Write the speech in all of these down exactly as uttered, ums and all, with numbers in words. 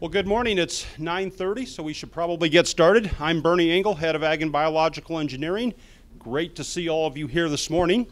Well, good morning. It's nine thirty, so we should probably get started. I'm Bernie Engel, Head of Ag and Biological Engineering. Great to see all of you here this morning.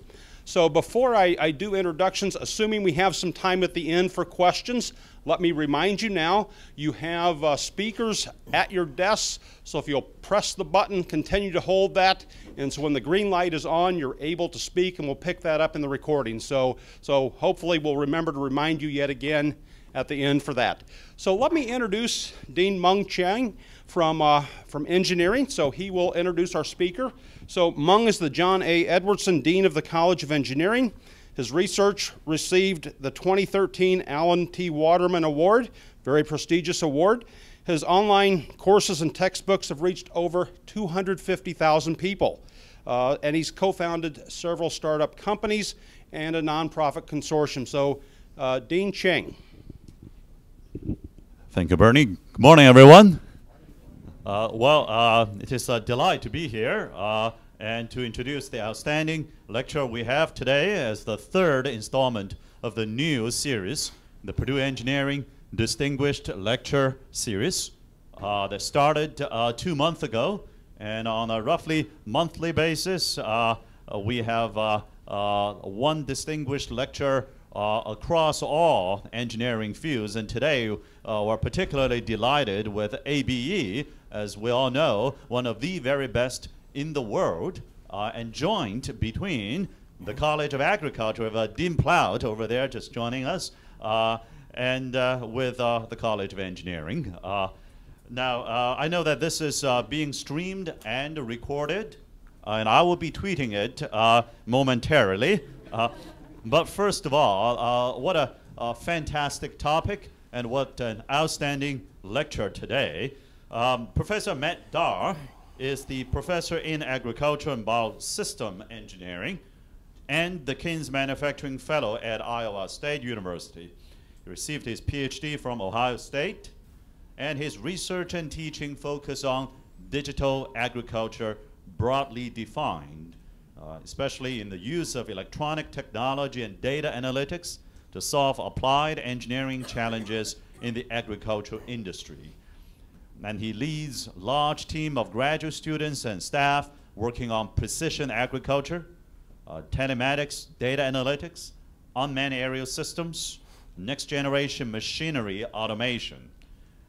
So before I, I do introductions, assuming we have some time at the end for questions, let me remind you now, you have uh, speakers at your desks, so if you'll press the button, continue to hold that, and so when the green light is on, you're able to speak, and we'll pick that up in the recording. So, so hopefully we'll remember to remind you yet again at the end for that. So let me introduce Dean Meng Chang from, uh, from engineering. So he will introduce our speaker. So Meng is the John A. Edwardson Dean of the College of Engineering. His research received the twenty thirteen Alan T. Waterman Award, very prestigious award. His online courses and textbooks have reached over two hundred fifty thousand people. Uh, and he's co-founded several startup companies and a nonprofit consortium. So uh, Dean Chang. Thank you, Bernie. Good morning, everyone. Uh, well, uh, it is a delight to be here uh, and to introduce the outstanding lecture we have today as the third installment of the new series, the Purdue Engineering Distinguished Lecture Series uh, that started uh, two months ago. And on a roughly monthly basis, uh, we have uh, uh, one distinguished lecture Uh, across all engineering fields, and today uh, we're particularly delighted with A B E, as we all know, one of the very best in the world, uh, and joint between the College of Agriculture, with uh, Dean Plout over there just joining us, uh, and uh, with uh, the College of Engineering. Uh, now, uh, I know that this is uh, being streamed and recorded, uh, and I will be tweeting it uh, momentarily. Uh, But first of all, uh, what a, a fantastic topic and what an outstanding lecture today. Um, Professor Matt Darr is the professor in agriculture and biosystem engineering and the Kinze Manufacturing Fellow at Iowa State University. He received his PhD from Ohio State, and his research and teaching focus on digital agriculture broadly defined, Uh, especially in the use of electronic technology and data analytics to solve applied engineering challenges in the agricultural industry. And he leads a large team of graduate students and staff working on precision agriculture, uh, telematics, data analytics, unmanned aerial systems, next generation machinery automation.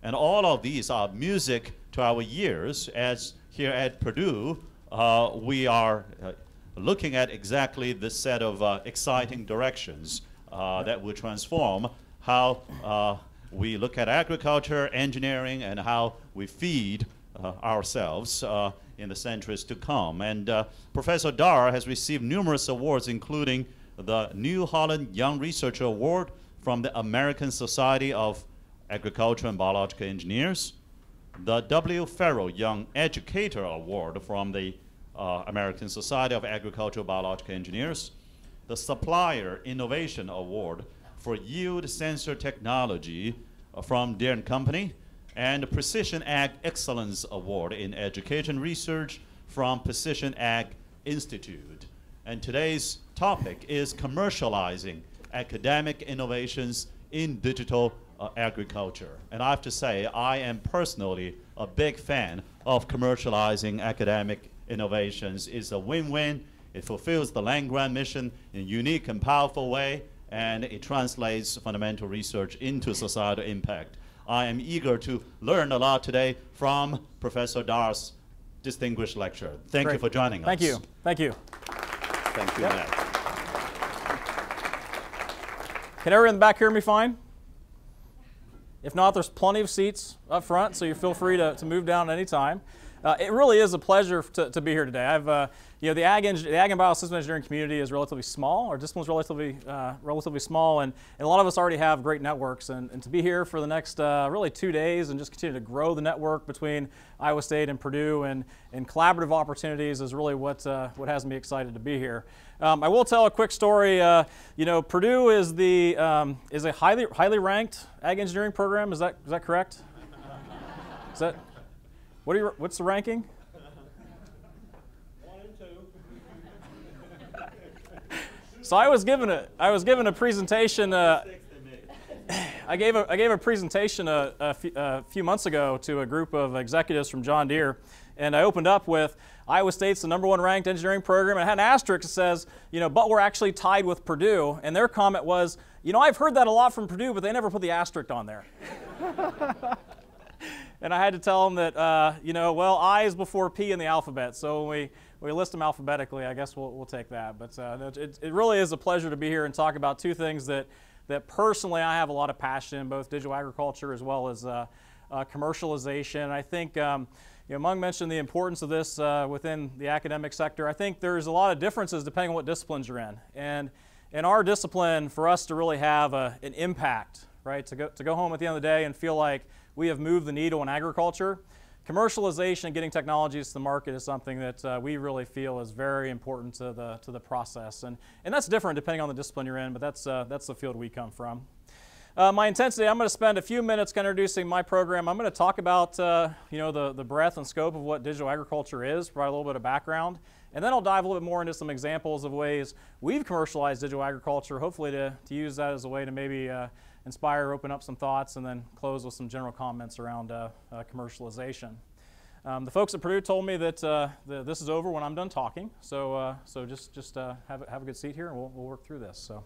And all of these are music to our ears, as here at Purdue uh, we are uh, looking at exactly this set of uh, exciting directions uh, that will transform how uh, we look at agriculture, engineering, and how we feed uh, ourselves uh, in the centuries to come. And uh, Professor Darr has received numerous awards, including the New Holland Young Researcher Award from the American Society of Agriculture and Biological Engineers, the W. Farrell Young Educator Award from the Uh, American Society of Agricultural Biological Engineers, the Supplier Innovation Award for Yield Sensor Technology uh, from Deere Company, and the Precision Ag Excellence Award in Education Research from Precision Ag Institute. And today's topic is commercializing academic innovations in digital uh, agriculture. And I have to say, I am personally a big fan of commercializing academic innovations. Is a win-win. It fulfills the land-grant mission in a unique and powerful way, and it translates fundamental research into societal impact. I am eager to learn a lot today from Professor Darr's distinguished lecture. Thank Great. you for joining Thank us. Thank you. Thank you. Thank you, yep. Matt. Can everyone in the back hear me fine? If not, there's plenty of seats up front, so you feel free to, to move down at any time. Uh, it really is a pleasure to, to be here today. I've, uh, you know, the ag, the ag and biosystem engineering community is relatively small. Our discipline's relatively, uh, relatively small, and, and a lot of us already have great networks. And, and to be here for the next uh, really two days and just continue to grow the network between Iowa State and Purdue and, and collaborative opportunities is really what uh, what has me excited to be here. Um, I will tell a quick story. Uh, you know, Purdue is the um, is a highly highly ranked ag engineering program. Is that is that correct? Is that? What are your, what's the ranking? One and two. So I was given a I was given a presentation. Uh, I gave a, I gave a presentation a, a, f a few months ago to a group of executives from John Deere, and I opened up with Iowa State's the number one ranked engineering program, and I had an asterisk that says, you know, but we're actually tied with Purdue, and their comment was, you know, I've heard that a lot from Purdue, but they never put the asterisk on there. And I had to tell them that, uh, you know, well, I is before P in the alphabet, so when we, we list them alphabetically, I guess we'll, we'll take that. But uh, it, it really is a pleasure to be here and talk about two things that, that personally I have a lot of passion in, both digital agriculture as well as uh, uh, commercialization. I think, um, you know, Meng mentioned the importance of this uh, within the academic sector. I think there's a lot of differences depending on what disciplines you're in. And in our discipline, for us to really have a, an impact, right, to go, to go home at the end of the day and feel like we have moved the needle in agriculture. Commercialization and getting technologies to the market is something that uh, we really feel is very important to the, to the process. And, and that's different depending on the discipline you're in, but that's, uh, that's the field we come from. Uh, my intent today, I'm going to spend a few minutes kind of introducing my program. I'm going to talk about uh, you know, the, the breadth and scope of what digital agriculture is, provide a little bit of background, and then I'll dive a little bit more into some examples of ways we've commercialized digital agriculture, hopefully to, to use that as a way to maybe uh, inspire, open up some thoughts, and then close with some general comments around uh, uh, commercialization. Um, the folks at Purdue told me that uh, the, this is over when I'm done talking, so uh, so just just uh, have a, have a good seat here, and we'll, we'll work through this. So,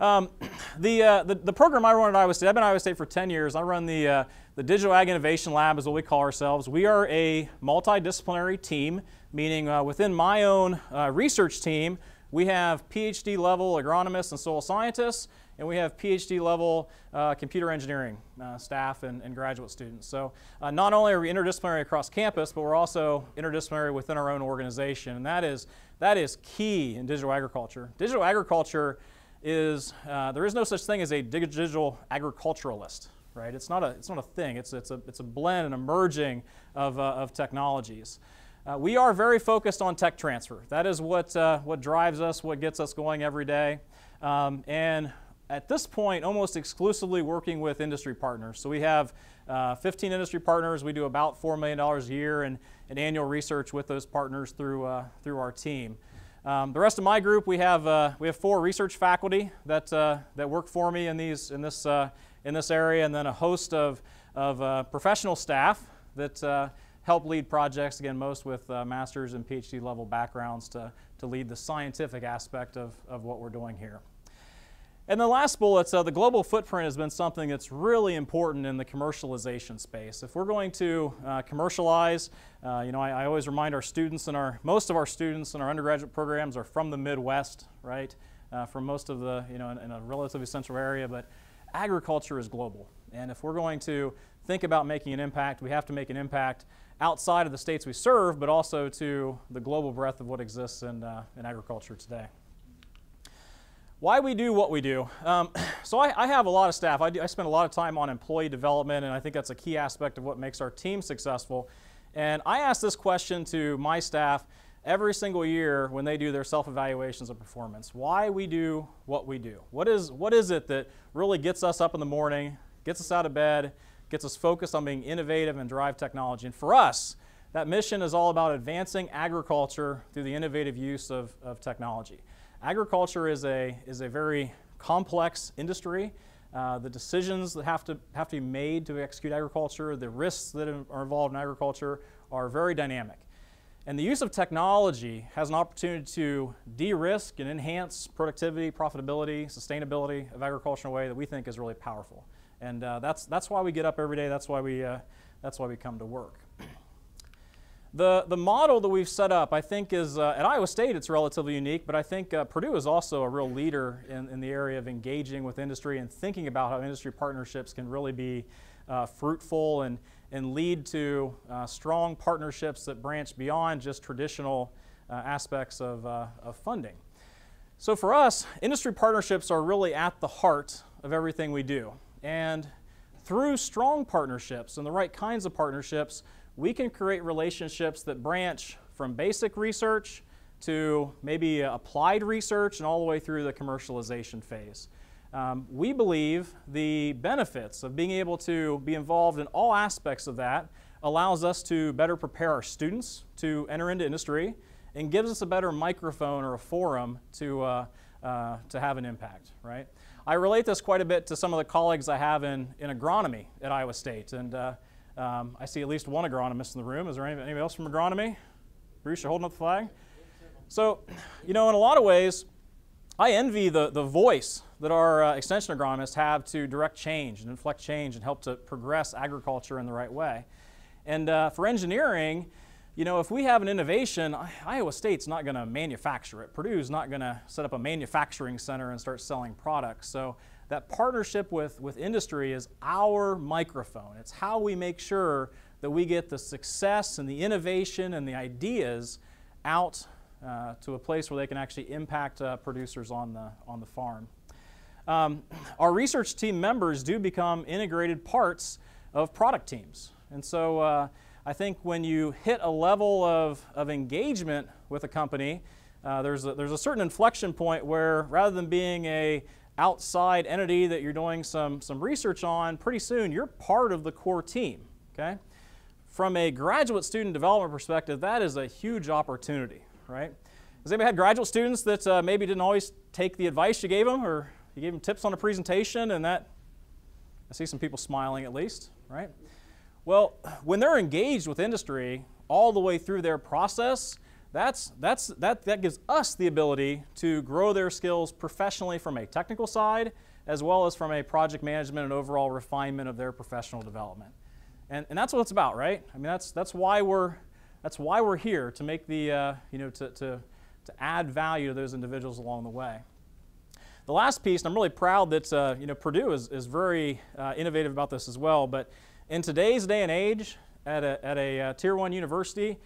um, the, uh, the the program I run at Iowa State, I've been at Iowa State for ten years. I run the uh, the Digital Ag Innovation Lab, is what we call ourselves. We are a multidisciplinary team, meaning uh, within my own uh, research team, we have PhD level agronomists and soil scientists, and we have PhD level uh, computer engineering uh, staff and, and graduate students. So uh, not only are we interdisciplinary across campus, but we're also interdisciplinary within our own organization, and that is, that is key in digital agriculture. Digital agriculture is, uh, there is no such thing as a digital agriculturalist, right? It's not a, it's not a thing, it's, it's, a, it's a blend and a merging of, uh, of technologies. Uh, we are very focused on tech transfer. That is what, uh, what drives us, what gets us going every day. Um, and at this point, almost exclusively working with industry partners. So we have uh, fifteen industry partners. We do about four million dollars a year in, in annual research with those partners through, uh, through our team. Um, the rest of my group, we have, uh, we have four research faculty that, uh, that work for me in, these, in, this, uh, in this area, and then a host of, of uh, professional staff that uh, help lead projects, again, most with uh, master's and PhD level backgrounds to, to lead the scientific aspect of, of what we're doing here. And the last bullet, uh, the global footprint has been something that's really important in the commercialization space. If we're going to uh, commercialize, uh, you know, I, I always remind our students, and our, most of our students in our undergraduate programs are from the Midwest, right? Uh, from most of the, you know, in, in a relatively central area, but agriculture is global. And if we're going to think about making an impact, we have to make an impact outside of the states we serve, but also to the global breadth of what exists in, uh, in agriculture today. Why we do what we do. Um, so I, I have a lot of staff. I, do, I spend a lot of time on employee development, and I think that's a key aspect of what makes our team successful. And I ask this question to my staff every single year when they do their self-evaluations of performance. Why we do what we do. What is, what is it that really gets us up in the morning, gets us out of bed, gets us focused on being innovative and drive technology? And for us, that mission is all about advancing agriculture through the innovative use of, of technology. Agriculture is a, is a very complex industry. Uh, the decisions that have to, have to be made to execute agriculture, the risks that are involved in agriculture are very dynamic. And the use of technology has an opportunity to de-risk and enhance productivity, profitability, sustainability of agriculture in a way that we think is really powerful. And uh, that's, that's why we get up every day, that's why we, uh, that's why we come to work. The, the model that we've set up, I think, is, uh, at Iowa State it's relatively unique, but I think uh, Purdue is also a real leader in, in the area of engaging with industry and thinking about how industry partnerships can really be uh, fruitful and, and lead to uh, strong partnerships that branch beyond just traditional uh, aspects of, uh, of funding. So for us, industry partnerships are really at the heart of everything we do. And through strong partnerships and the right kinds of partnerships, we can create relationships that branch from basic research to maybe applied research and all the way through the commercialization phase. Um, we believe the benefits of being able to be involved in all aspects of that allows us to better prepare our students to enter into industry and gives us a better microphone or a forum to, uh, uh, to have an impact, right? I relate this quite a bit to some of the colleagues I have in, in agronomy at Iowa State, and uh, um, I see at least one agronomist in the room. Is there anybody else from agronomy? Bruce, you're holding up the flag? So, you know, in a lot of ways, I envy the, the voice that our uh, extension agronomists have to direct change and inflect change and help to progress agriculture in the right way. And uh, for engineering, you know, if we have an innovation, Iowa State's not going to manufacture it. Purdue's not going to set up a manufacturing center and start selling products. So that partnership with, with industry is our microphone. It's how we make sure that we get the success and the innovation and the ideas out Uh, to a place where they can actually impact uh, producers on the, on the farm. Um, our research team members do become integrated parts of product teams. And so uh, I think when you hit a level of, of engagement with a company, uh, there's, a, there's a certain inflection point where rather than being an outside entity that you're doing some, some research on, pretty soon you're part of the core team, okay? From a graduate student development perspective, that is a huge opportunity. Right? Has anybody had graduate students that uh, maybe didn't always take the advice you gave them, or you gave them tips on a presentation and that, I see some people smiling at least, right? Well, when they're engaged with industry all the way through their process, that's, that's, that, that gives us the ability to grow their skills professionally from a technical side, as well as from a project management and overall refinement of their professional development. And, and that's what it's about, right? I mean, that's, that's why we're That's why we're here, to make the, uh, you know, to, to, to add value to those individuals along the way. The last piece, and I'm really proud that, uh, you know, Purdue is, is very uh, innovative about this as well, but in today's day and age, at a, at a uh, tier one university,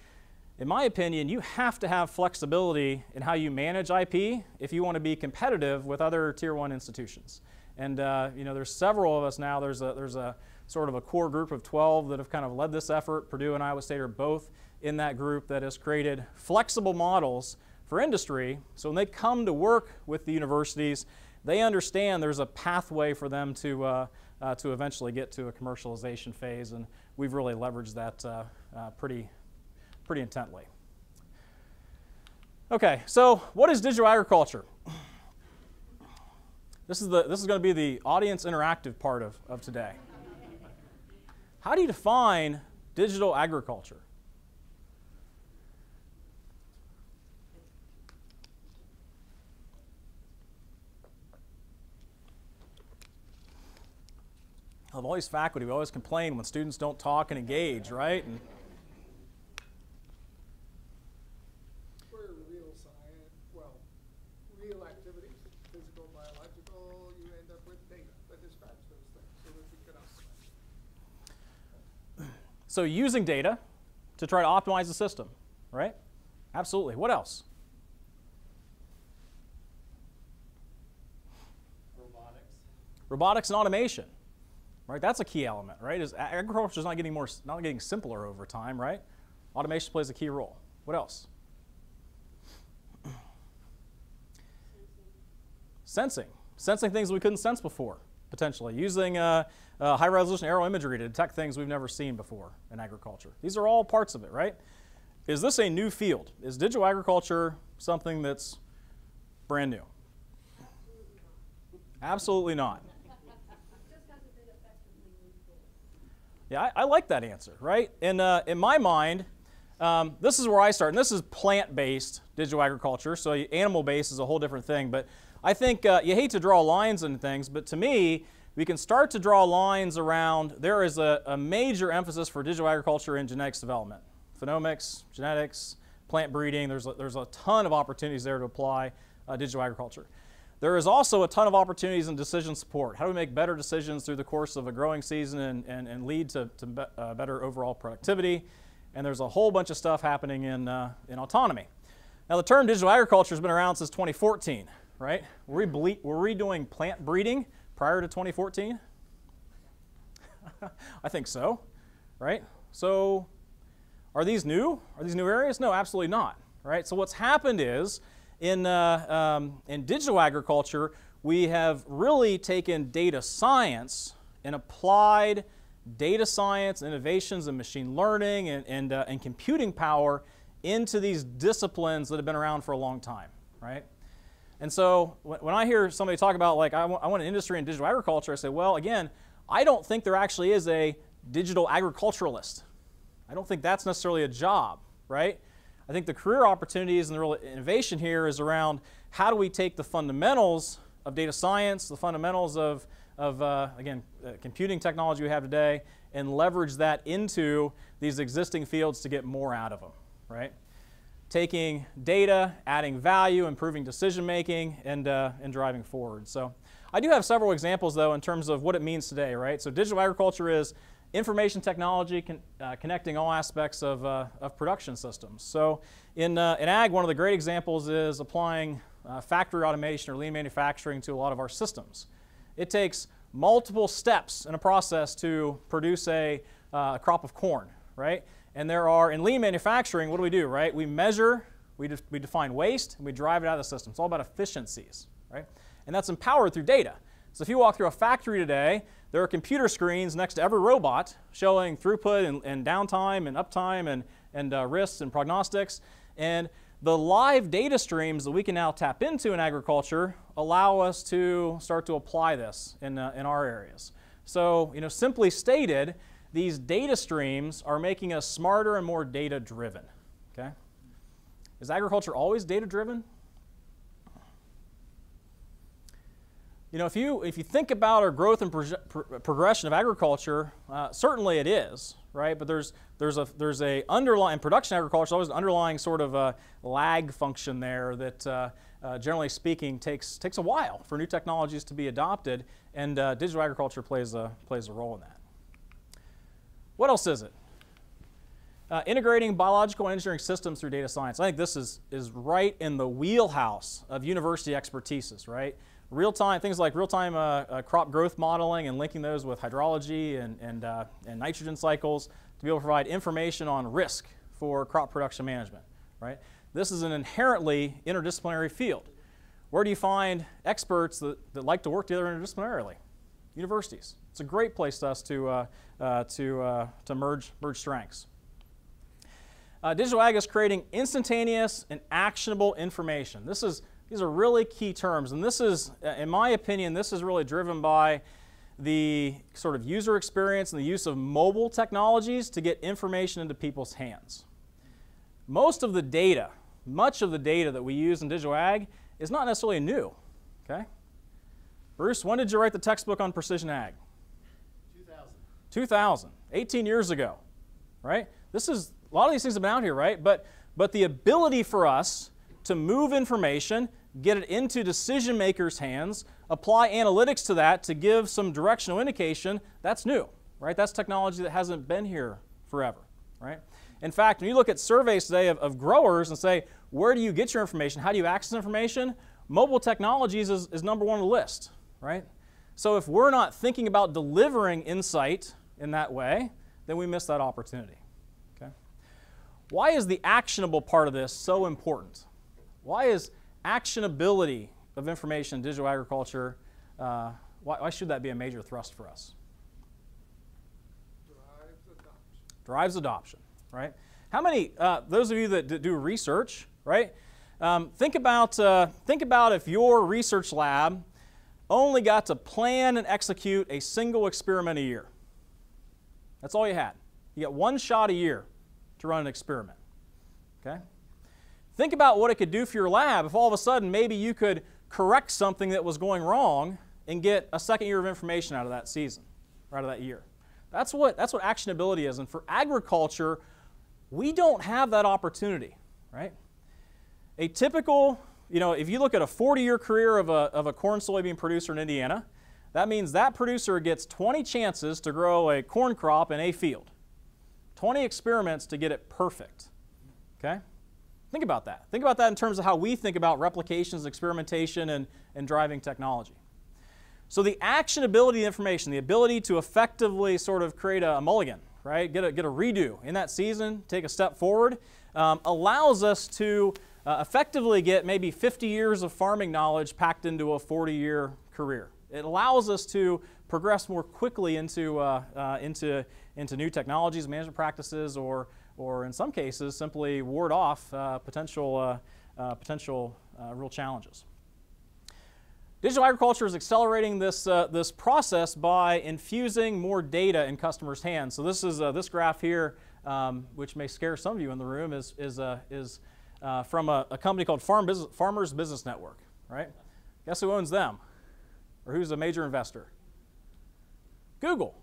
in my opinion, you have to have flexibility in how you manage I P if you want to be competitive with other tier one institutions. And, uh, you know, there's several of us now, there's a, there's a sort of a core group of twelve that have kind of led this effort. Purdue and Iowa State are both in that group that has created flexible models for industry, so when they come to work with the universities, they understand there's a pathway for them to, uh, uh, to eventually get to a commercialization phase, and we've really leveraged that uh, uh, pretty, pretty intently. Okay, so what is digital agriculture? This is, the, this is going to be the audience interactive part of, of today. How do you define digital agriculture? Of all these faculty, we always complain when students don't talk and engage, right? And we're real science, well, real activities, physical, biological, you end up with data that describes those things, so that we can optimize. So using data to try to optimize the system, right? Absolutely. What else? Robotics. Robotics and automation. Right, that's a key element, right? Is agriculture is not getting more, not getting simpler over time, right? Automation plays a key role. What else? Sensing. Sensing, sensing things we couldn't sense before, potentially. Using uh, uh, high-resolution aerial imagery to detect things we've never seen before in agriculture. These are all parts of it, right? Is this a new field? Is digital agriculture something that's brand new? Absolutely not. Yeah, I, I like that answer, right? And uh, in my mind, um, this is where I start, and this is plant-based digital agriculture, so animal-based is a whole different thing, but I think uh, you hate to draw lines and things, but to me, we can start to draw lines around, there is a, a major emphasis for digital agriculture in genetics development. Phenomics, genetics, plant breeding, there's a, there's a ton of opportunities there to apply uh, digital agriculture. There is also a ton of opportunities in decision support. How do we make better decisions through the course of a growing season and, and, and lead to, to be, uh, better overall productivity? And there's a whole bunch of stuff happening in, uh, in autonomy. Now the term digital agriculture has been around since twenty fourteen, right? Were we, were we doing plant breeding prior to twenty fourteen? I think so, right? So are these new? Are these new areas? No, absolutely not, right? So what's happened is, In, uh, um, in digital agriculture, we have really taken data science and applied data science, innovations in machine learning and, and, uh, and computing power into these disciplines that have been around for a long time, right? And so when I hear somebody talk about, like, I want, I want an industry in digital agriculture, I say, well, again, I don't think there actually is a digital agriculturalist. I don't think that's necessarily a job, right? I think the career opportunities and the real innovation here is around how do we take the fundamentals of data science, the fundamentals of, of uh, again, uh, computing technology we have today, and leverage that into these existing fields to get more out of them, right? Taking data, adding value, improving decision making, and, uh, and driving forward. So I do have several examples, though, in terms of what it means today, right? So digital agriculture is information technology con uh, connecting all aspects of, uh, of production systems. So in, uh, in ag, one of the great examples is applying uh, factory automation or lean manufacturing to a lot of our systems. It takes multiple steps in a process to produce a, uh, a crop of corn, right? And there are, in lean manufacturing, what do we do, right? We measure, we, de we define waste, and we drive it out of the system. It's all about efficiencies, right? And that's empowered through data. So if you walk through a factory today, there are computer screens next to every robot showing throughput and, and downtime and uptime and, and uh, risks and prognostics. And the live data streams that we can now tap into in agriculture allow us to start to apply this in, uh, in our areas. So, you know, simply stated, these data streams are making us smarter and more data-driven, okay? Is agriculture always data-driven? You know, if you, if you think about our growth and pro pro progression of agriculture, uh, certainly it is, right? But there's, there's, a, there's a underlying, production agriculture, always an underlying sort of a lag function there that, uh, uh, generally speaking, takes, takes a while for new technologies to be adopted, and uh, digital agriculture plays a, plays a role in that. What else is it? Uh, integrating biological engineering systems through data science. I think this is, is right in the wheelhouse of university expertises, right? Real-time, things like real-time uh, uh, crop growth modeling and linking those with hydrology and, and, uh, and nitrogen cycles to be able to provide information on risk for crop production management, right? This is an inherently interdisciplinary field. Where do you find experts that, that like to work together interdisciplinarily? Universities. It's a great place to us to, uh, uh, to, uh, to merge, merge strengths. Uh, digital ag is creating instantaneous and actionable information. This is, these are really key terms, and this is, in my opinion, this is really driven by the sort of user experience and the use of mobile technologies to get information into people's hands. Most of the data, much of the data that we use in digital ag is not necessarily new, okay? Bruce, when did you write the textbook on precision ag? two thousand, eighteen years ago, right? This is, a lot of these things have been out here, right? But, but the ability for us to move information, get it into decision makers' hands, apply analytics to that to give some directional indication, that's new, right? That's technology that hasn't been here forever, right? In fact, when you look at surveys today of, of growers and say, where do you get your information? How do you access information? Mobile technologies is, is number one on the list, right? So if we're not thinking about delivering insight in that way, then we miss that opportunity, okay? Why is the actionable part of this so important? Why is actionability of information in digital agriculture, uh, why, why should that be a major thrust for us? Drives adoption. Drives adoption, right? How many, uh, those of you that do research, right? Um, think about, uh, think about if your research lab only got to plan and execute a single experiment a year. That's all you had. You got one shot a year to run an experiment, okay? Think about what it could do for your lab if all of a sudden maybe you could correct something that was going wrong and get a second year of information out of that season, or out of that year. That's what, that's what actionability is, and for agriculture, we don't have that opportunity, right? A typical, you know, if you look at a forty year career of a, of a corn soybean producer in Indiana, that means that producer gets twenty chances to grow a corn crop in a field. twenty experiments to get it perfect, okay? Think about that. Think about that in terms of how we think about replications, experimentation, and, and driving technology. So the actionability information, the ability to effectively sort of create a, a mulligan, right? Get a, get a redo in that season, take a step forward, um, allows us to Uh, effectively get maybe fifty years of farming knowledge packed into a forty year career. It allows us to progress more quickly into, uh, uh, into, into new technologies, management practices, or, or in some cases, simply ward off uh, potential, uh, uh, potential uh, real challenges. Digital agriculture is accelerating this, uh, this process by infusing more data in customers' hands. So this is uh, this graph here, um, which may scare some of you in the room, is, is, uh, is uh, from a, a company called Farm Business, Farmers Business Network, right? Guess who owns them? Or who's a major investor? Google.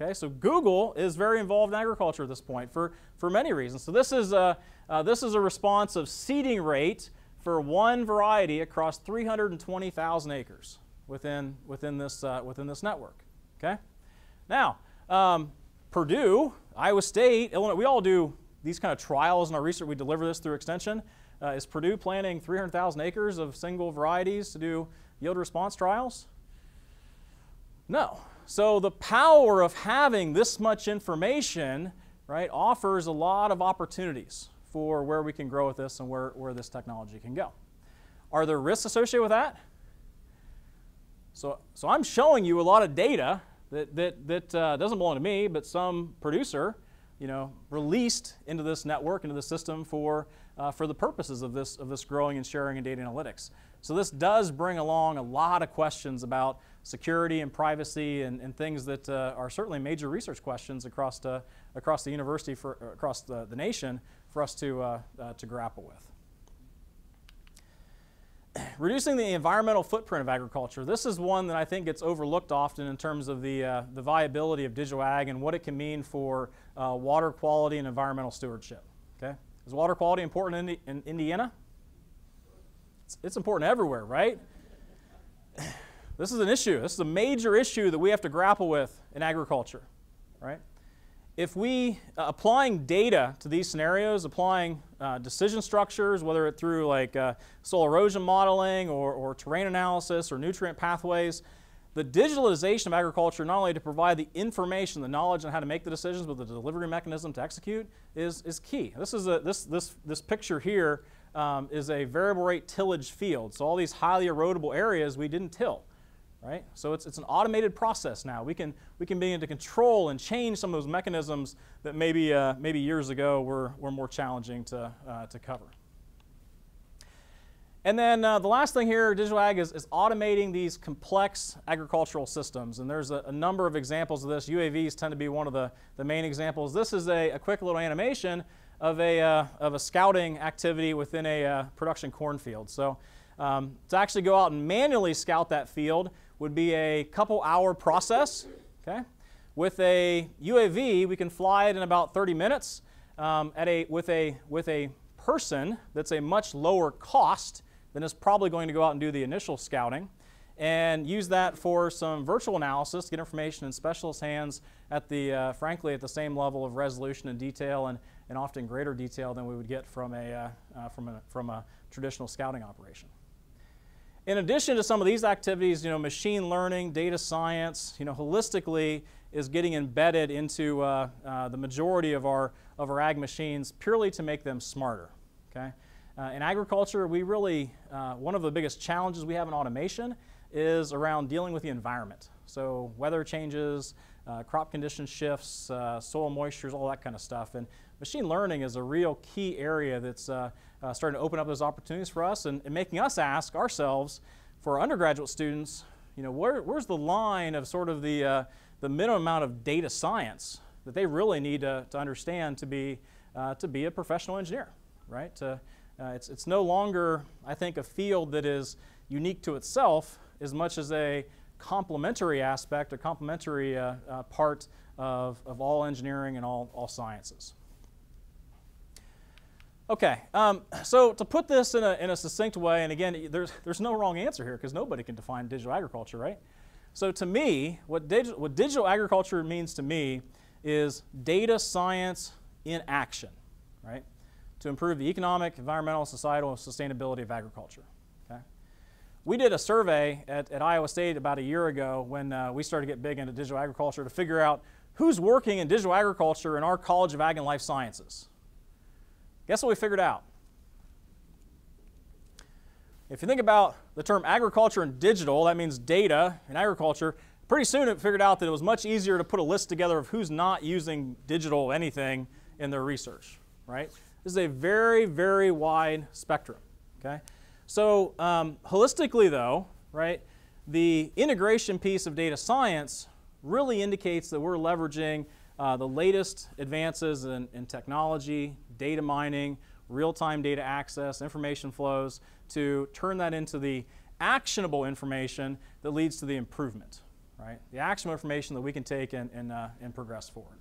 Okay, so Google is very involved in agriculture at this point for, for many reasons. So this is, a, uh, this is a response of seeding rate for one variety across three hundred twenty thousand acres within, within, this, uh, within this network. Okay? Now, um, Purdue, Iowa State, Illinois, we all do these kind of trials in our research. We deliver this through extension. Uh, is Purdue planting three hundred thousand acres of single varieties to do yield response trials? No. So the power of having this much information, right, offers a lot of opportunities for where we can grow with this and where, where this technology can go. Are there risks associated with that? So, so I'm showing you a lot of data that, that, that uh, doesn't belong to me, but some producer, you know, released into this network, into the system for, uh, for the purposes of this, of this growing and sharing and data analytics. So this does bring along a lot of questions about security and privacy and, and things that uh, are certainly major research questions across the, across the university, for, across the, the nation for us to, uh, uh, to grapple with. Reducing the environmental footprint of agriculture. This is one that I think gets overlooked often in terms of the, uh, the viability of digital ag and what it can mean for uh, water quality and environmental stewardship. Okay? Is water quality important in, Indi in Indiana? It's, it's important everywhere, right? This is an issue. This is a major issue that we have to grapple with in agriculture, right? If we, uh, applying data to these scenarios, applying uh, decision structures, whether it's through like uh, soil erosion modeling or, or terrain analysis or nutrient pathways, the digitalization of agriculture, not only to provide the information, the knowledge on how to make the decisions, but the delivery mechanism to execute is, is key. This, is a, this, this, this picture here um, is a variable rate tillage field. So all these highly erodible areas we didn't till. Right? So it's, it's an automated process now. We can, we can begin to control and change some of those mechanisms that maybe, uh, maybe years ago were, were more challenging to, uh, to cover. And then uh, the last thing here, digital ag, is, is automating these complex agricultural systems. And there's a, a number of examples of this. U A Vs tend to be one of the, the main examples. This is a, a quick little animation of a, uh, of a scouting activity within a uh, production cornfield. So um, to actually go out and manually scout that field would be a couple hour process, okay? With a U A V, we can fly it in about thirty minutes um, at a, with, a, with a person that's a much lower cost than is probably going to go out and do the initial scouting, and use that for some virtual analysis, get information in specialist hands at the, uh, frankly, at the same level of resolution and detail and, and often greater detail than we would get from a, uh, uh, from a, from a traditional scouting operation. In addition to some of these activities, you know, machine learning, data science, you know, holistically is getting embedded into uh, uh, the majority of our, of our ag machines purely to make them smarter, okay? Uh, in agriculture, we really, uh, one of the biggest challenges we have in automation is around dealing with the environment. So weather changes, uh, crop condition shifts, uh, soil moistures, all that kind of stuff. And machine learning is a real key area that's uh, uh, starting to open up those opportunities for us and, and making us ask ourselves, for our undergraduate students, you know, where, where's the line of sort of the, uh, the minimum amount of data science that they really need to, to understand to be, uh, to be a professional engineer, right? To, uh, it's, it's no longer, I think, a field that is unique to itself as much as a complementary aspect, a complementary uh, uh, part of, of all engineering and all, all sciences. Okay, um, so to put this in a, in a succinct way, and again, there's, there's no wrong answer here because nobody can define digital agriculture, right? So to me, what, digi what digital agriculture means to me is data science in action, right? To improve the economic, environmental, societal, and sustainability of agriculture. We did a survey at, at Iowa State about a year ago when uh, we started to get big into digital agriculture to figure out who's working in digital agriculture in our College of Ag and Life Sciences. Guess what we figured out? If you think about the term agriculture and digital, that means data and agriculture. Pretty soon it figured out that it was much easier to put a list together of who's not using digital anything in their research, right? This is a very, very wide spectrum, okay? So um, holistically though, right? The integration piece of data science really indicates that we're leveraging uh, the latest advances in, in technology, data mining, real-time data access, information flows, to turn that into the actionable information that leads to the improvement, right? The actionable information that we can take and, and, uh, and progress forward.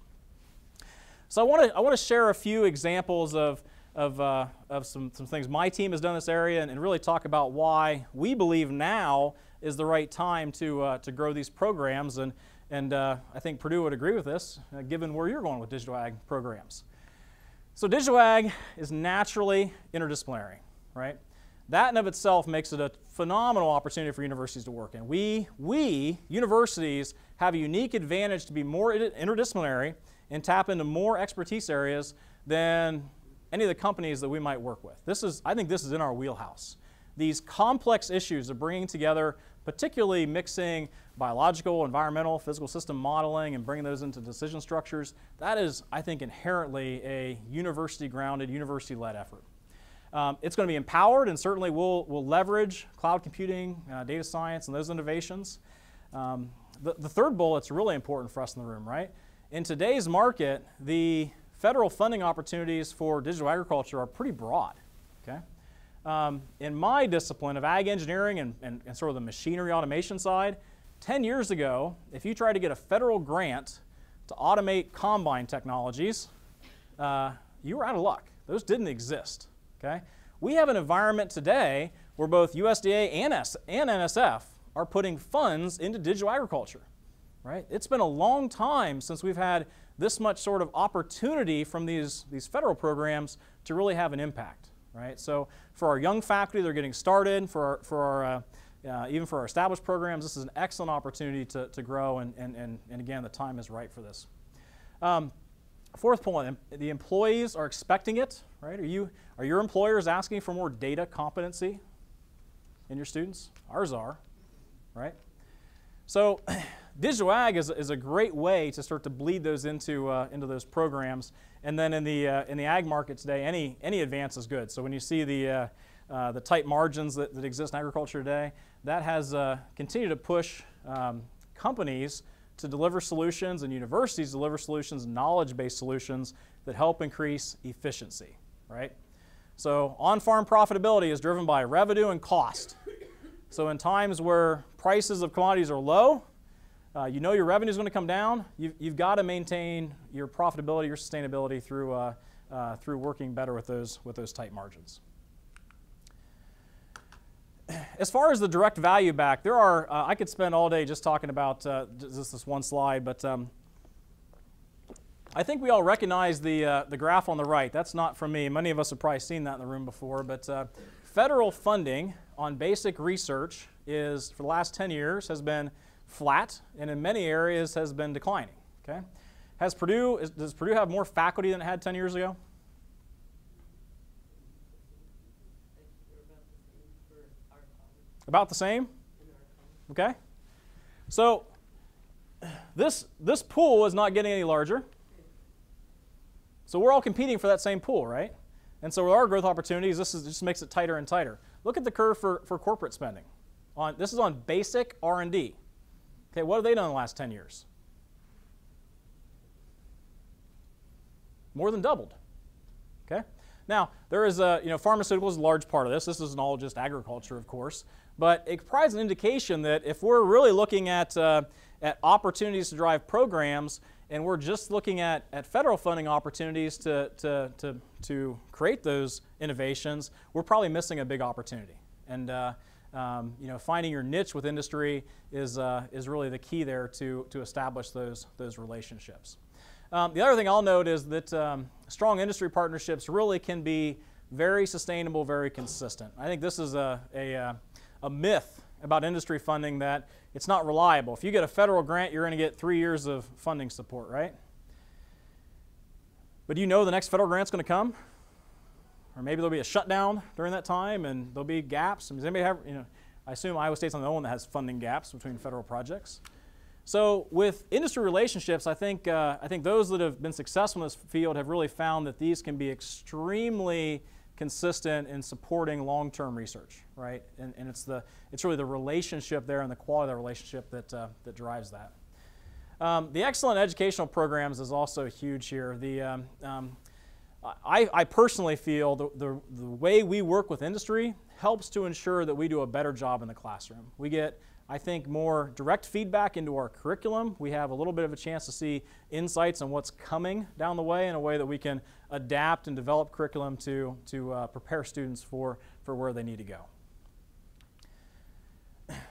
So I want to I want to share a few examples of of, uh, of some, some things my team has done in this area, and, and really talk about why we believe now is the right time to uh, to grow these programs, and and uh, I think Purdue would agree with this, uh, given where you're going with digital ag programs. So digital ag is naturally interdisciplinary, right? That in of itself makes it a phenomenal opportunity for universities to work in. We, we, universities, have a unique advantage to be more interdisciplinary and tap into more expertise areas than any of the companies that we might work with. This is, I think this is in our wheelhouse. These complex issues of bringing together, particularly mixing biological, environmental, physical system modeling and bringing those into decision structures, that is, I think, inherently a university-grounded, university-led effort. Um, it's going to be empowered, and certainly we'll, we'll leverage cloud computing, uh, data science, and those innovations. Um, the, the third bullet's really important for us in the room, right? In today's market, the federal funding opportunities for digital agriculture are pretty broad, okay? Um, in my discipline of ag engineering and, and, and sort of the machinery automation side, ten years ago, if you tried to get a federal grant to automate combine technologies, uh, you were out of luck. Those didn't exist. Okay? We have an environment today where both U S D A and, and N S F are putting funds into digital agriculture, right? It's been a long time since we've had this much sort of opportunity from these, these federal programs to really have an impact, right? So for our young faculty, they're getting started, for our, for our, uh, uh, even for our established programs, this is an excellent opportunity to, to grow, and, and, and, and again, the time is right for this. Um, Fourth point, the employees are expecting it, right? Are you, are your employers asking for more data competency in your students? Ours are, right? So digital ag is, is a great way to start to bleed those into, uh, into those programs. And then in the, uh, in the ag market today, any, any advance is good. So when you see the, uh, uh, the tight margins that, that exist in agriculture today, that has uh, continued to push um, companies to deliver solutions, and universities deliver solutions, knowledge-based solutions that help increase efficiency, right? So on-farm profitability is driven by revenue and cost. So in times where prices of commodities are low, uh, you know your revenue is going to come down. You've, you've got to maintain your profitability, your sustainability through, uh, uh, through working better with those, with those tight margins. As far as the direct value back, there are, uh, I could spend all day just talking about uh, just this one slide, but um, I think we all recognize the, uh, the graph on the right. That's not from me. Many of us have probably seen that in the room before, but uh, federal funding on basic research is, for the last ten years, has been flat, and in many areas has been declining, okay? Has Purdue, is, does Purdue have more faculty than it had ten years ago? About the same? Okay. So this, this pool is not getting any larger. So we're all competing for that same pool, right? And so with our growth opportunities, this is, just makes it tighter and tighter. Look at the curve for, for corporate spending. On, this is on basic R and D. Okay, what have they done in the last ten years? More than doubled. Okay. Now, there is a, you know, pharmaceuticals is a large part of this. This isn't all just agriculture, of course. But it provides an indication that if we're really looking at, uh, at opportunities to drive programs, and we're just looking at, at federal funding opportunities to, to, to, to create those innovations, we're probably missing a big opportunity. And uh, um, you know, finding your niche with industry is, uh, is really the key there to, to establish those, those relationships. Um, the other thing I'll note is that um, strong industry partnerships really can be very sustainable, very consistent. I think this is a, a uh, a myth about industry funding, that it's not reliable. If you get a federal grant, you're going to get three years of funding support, right? But do you know the next federal grant's going to come? Or maybe there'll be a shutdown during that time, and there'll be gaps. I mean, does anybody have, you know, I assume Iowa State's on the one that has funding gaps between federal projects. So with industry relationships, I think, uh, I think those that have been successful in this field have really found that these can be extremely consistent in supporting long-term research, right? And, and it's, the, it's really the relationship there and the quality of the relationship that, uh, that drives that. Um, the excellent educational programs is also huge here. The, um, um, I, I personally feel the, the, the way we work with industry helps to ensure that we do a better job in the classroom. We get, I think, more direct feedback into our curriculum. We have a little bit of a chance to see insights on what's coming down the way in a way that we can adapt and develop curriculum to, to uh, prepare students for, for where they need to go.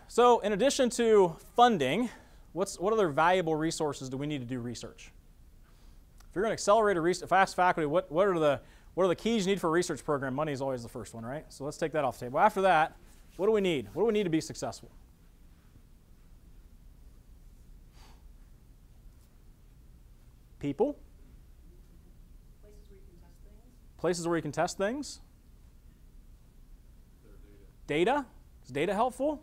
So in addition to funding, what's, what other valuable resources do we need to do research? If you're going to accelerate a research, if I ask faculty, what, what, are the, what are the keys you need for a research program? Money is always the first one, right? So let's take that off the table. After that, what do we need? What do we need to be successful? People. Places where you can test things. Places where you can test things. Data. Data. Is data helpful?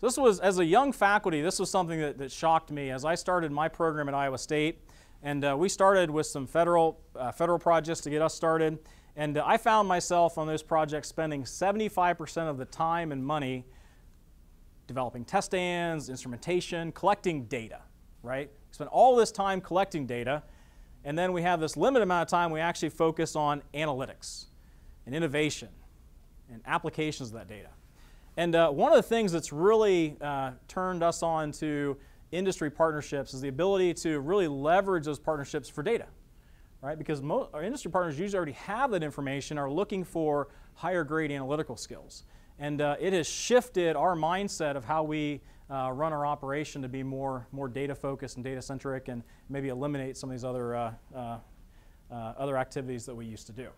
So this was, as a young faculty, this was something that, that shocked me. As I started my program at Iowa State, and uh, we started with some federal, uh, federal projects to get us started, and uh, I found myself on those projects spending seventy-five percent of the time and money developing test stands, instrumentation, collecting data, right? Spend all this time collecting data, and then we have this limited amount of time we actually focus on analytics and innovation and applications of that data. And uh, one of the things that's really uh, turned us on to industry partnerships is the ability to really leverage those partnerships for data, right? Because most, our industry partners usually already have that information, are looking for higher grade analytical skills. And uh, it has shifted our mindset of how we Uh, run our operation to be more more data focused and data centric, and maybe eliminate some of these other uh, uh, uh, other activities that we used to do.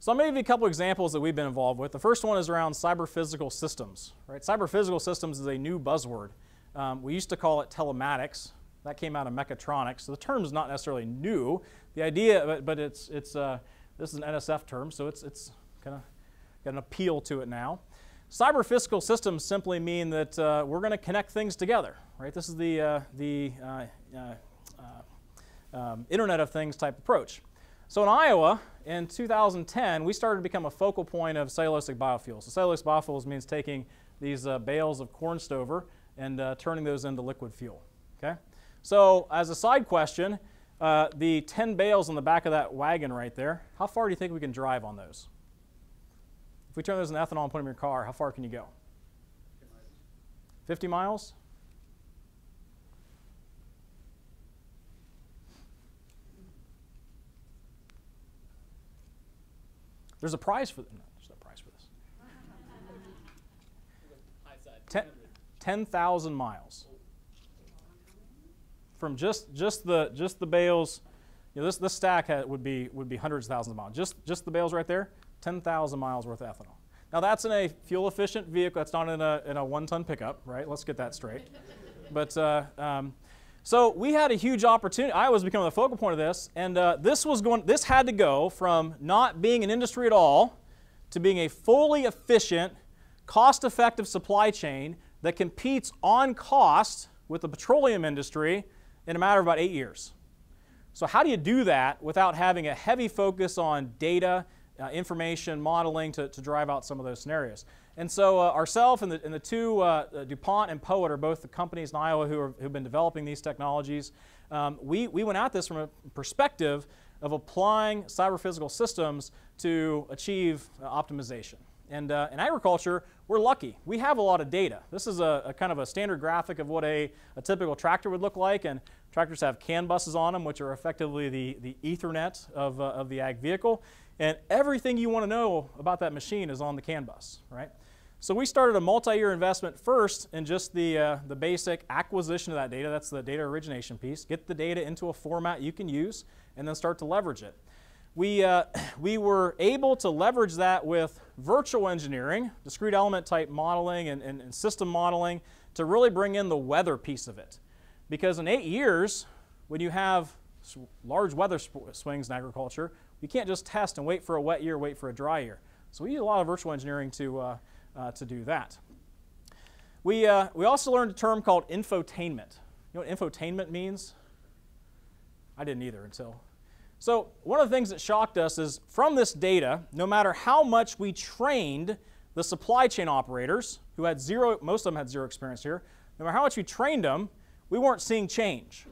So I'm going to give you a couple examples that we've been involved with. The first one is around cyber physical systems. Right, cyber physical systems is a new buzzword. Um, we used to call it telematics. That came out of mechatronics. So the term is not necessarily new. The idea, but, but it's it's uh, this is an N S F term, so it's it's kind of got an appeal to it now. Cyber physical systems simply mean that uh, we're going to connect things together, right? This is the, uh, the uh, uh, uh, um, Internet of Things type approach. So in Iowa, in two thousand ten, we started to become a focal point of cellulosic biofuels. So cellulosic biofuels means taking these uh, bales of corn stover and uh, turning those into liquid fuel, okay? So as a side question, uh, the ten bales on the back of that wagon right there, how far do you think we can drive on those? If we turn those into ethanol and put them in your car, how far can you go? fifty miles? There's a prize for this. No, there's no prize for this. ten thousand miles. From just just the just the bales, you know, this this stack had, would be would be hundreds of thousands of miles. Just just the bales right there. ten thousand miles worth of ethanol. Now that's in a fuel-efficient vehicle. That's not in a, in a one-ton pickup, right? Let's get that straight. But uh, um, so we had a huge opportunity. I was becoming the focal point of this, and uh, this was going. This had to go from not being an industry at all to being a fully efficient, cost-effective supply chain that competes on cost with the petroleum industry in a matter of about eight years. So how do you do that without having a heavy focus on data? Uh, information modeling to, to drive out some of those scenarios. And so uh, ourselves and the, and the two, uh, DuPont and Poet, are both the companies in Iowa who are, who've been developing these technologies. Um, we, we went at this from a perspective of applying cyber physical systems to achieve uh, optimization. And uh, in agriculture, we're lucky. We have a lot of data. This is a, a kind of a standard graphic of what a, a typical tractor would look like. And tractors have CAN buses on them, which are effectively the, the Ethernet of, uh, of the ag vehicle. And everything you want to know about that machine is on the CAN bus, right? So we started a multi-year investment first in just the, uh, the basic acquisition of that data. That's the data origination piece. Get the data into a format you can use and then start to leverage it. We, uh, we were able to leverage that with virtual engineering, discrete element type modeling and, and, and system modeling to really bring in the weather piece of it. Because in eight years, when you have large weather swings in agriculture, you can't just test and wait for a wet year, wait for a dry year. So we use a lot of virtual engineering to, uh, uh, to do that. We, uh, we also learned a term called infotainment. You know what infotainment means? I didn't either until. So one of the things that shocked us is from this data, no matter how much we trained the supply chain operators, who had zero, most of them had zero experience here, no matter how much we trained them, we weren't seeing change.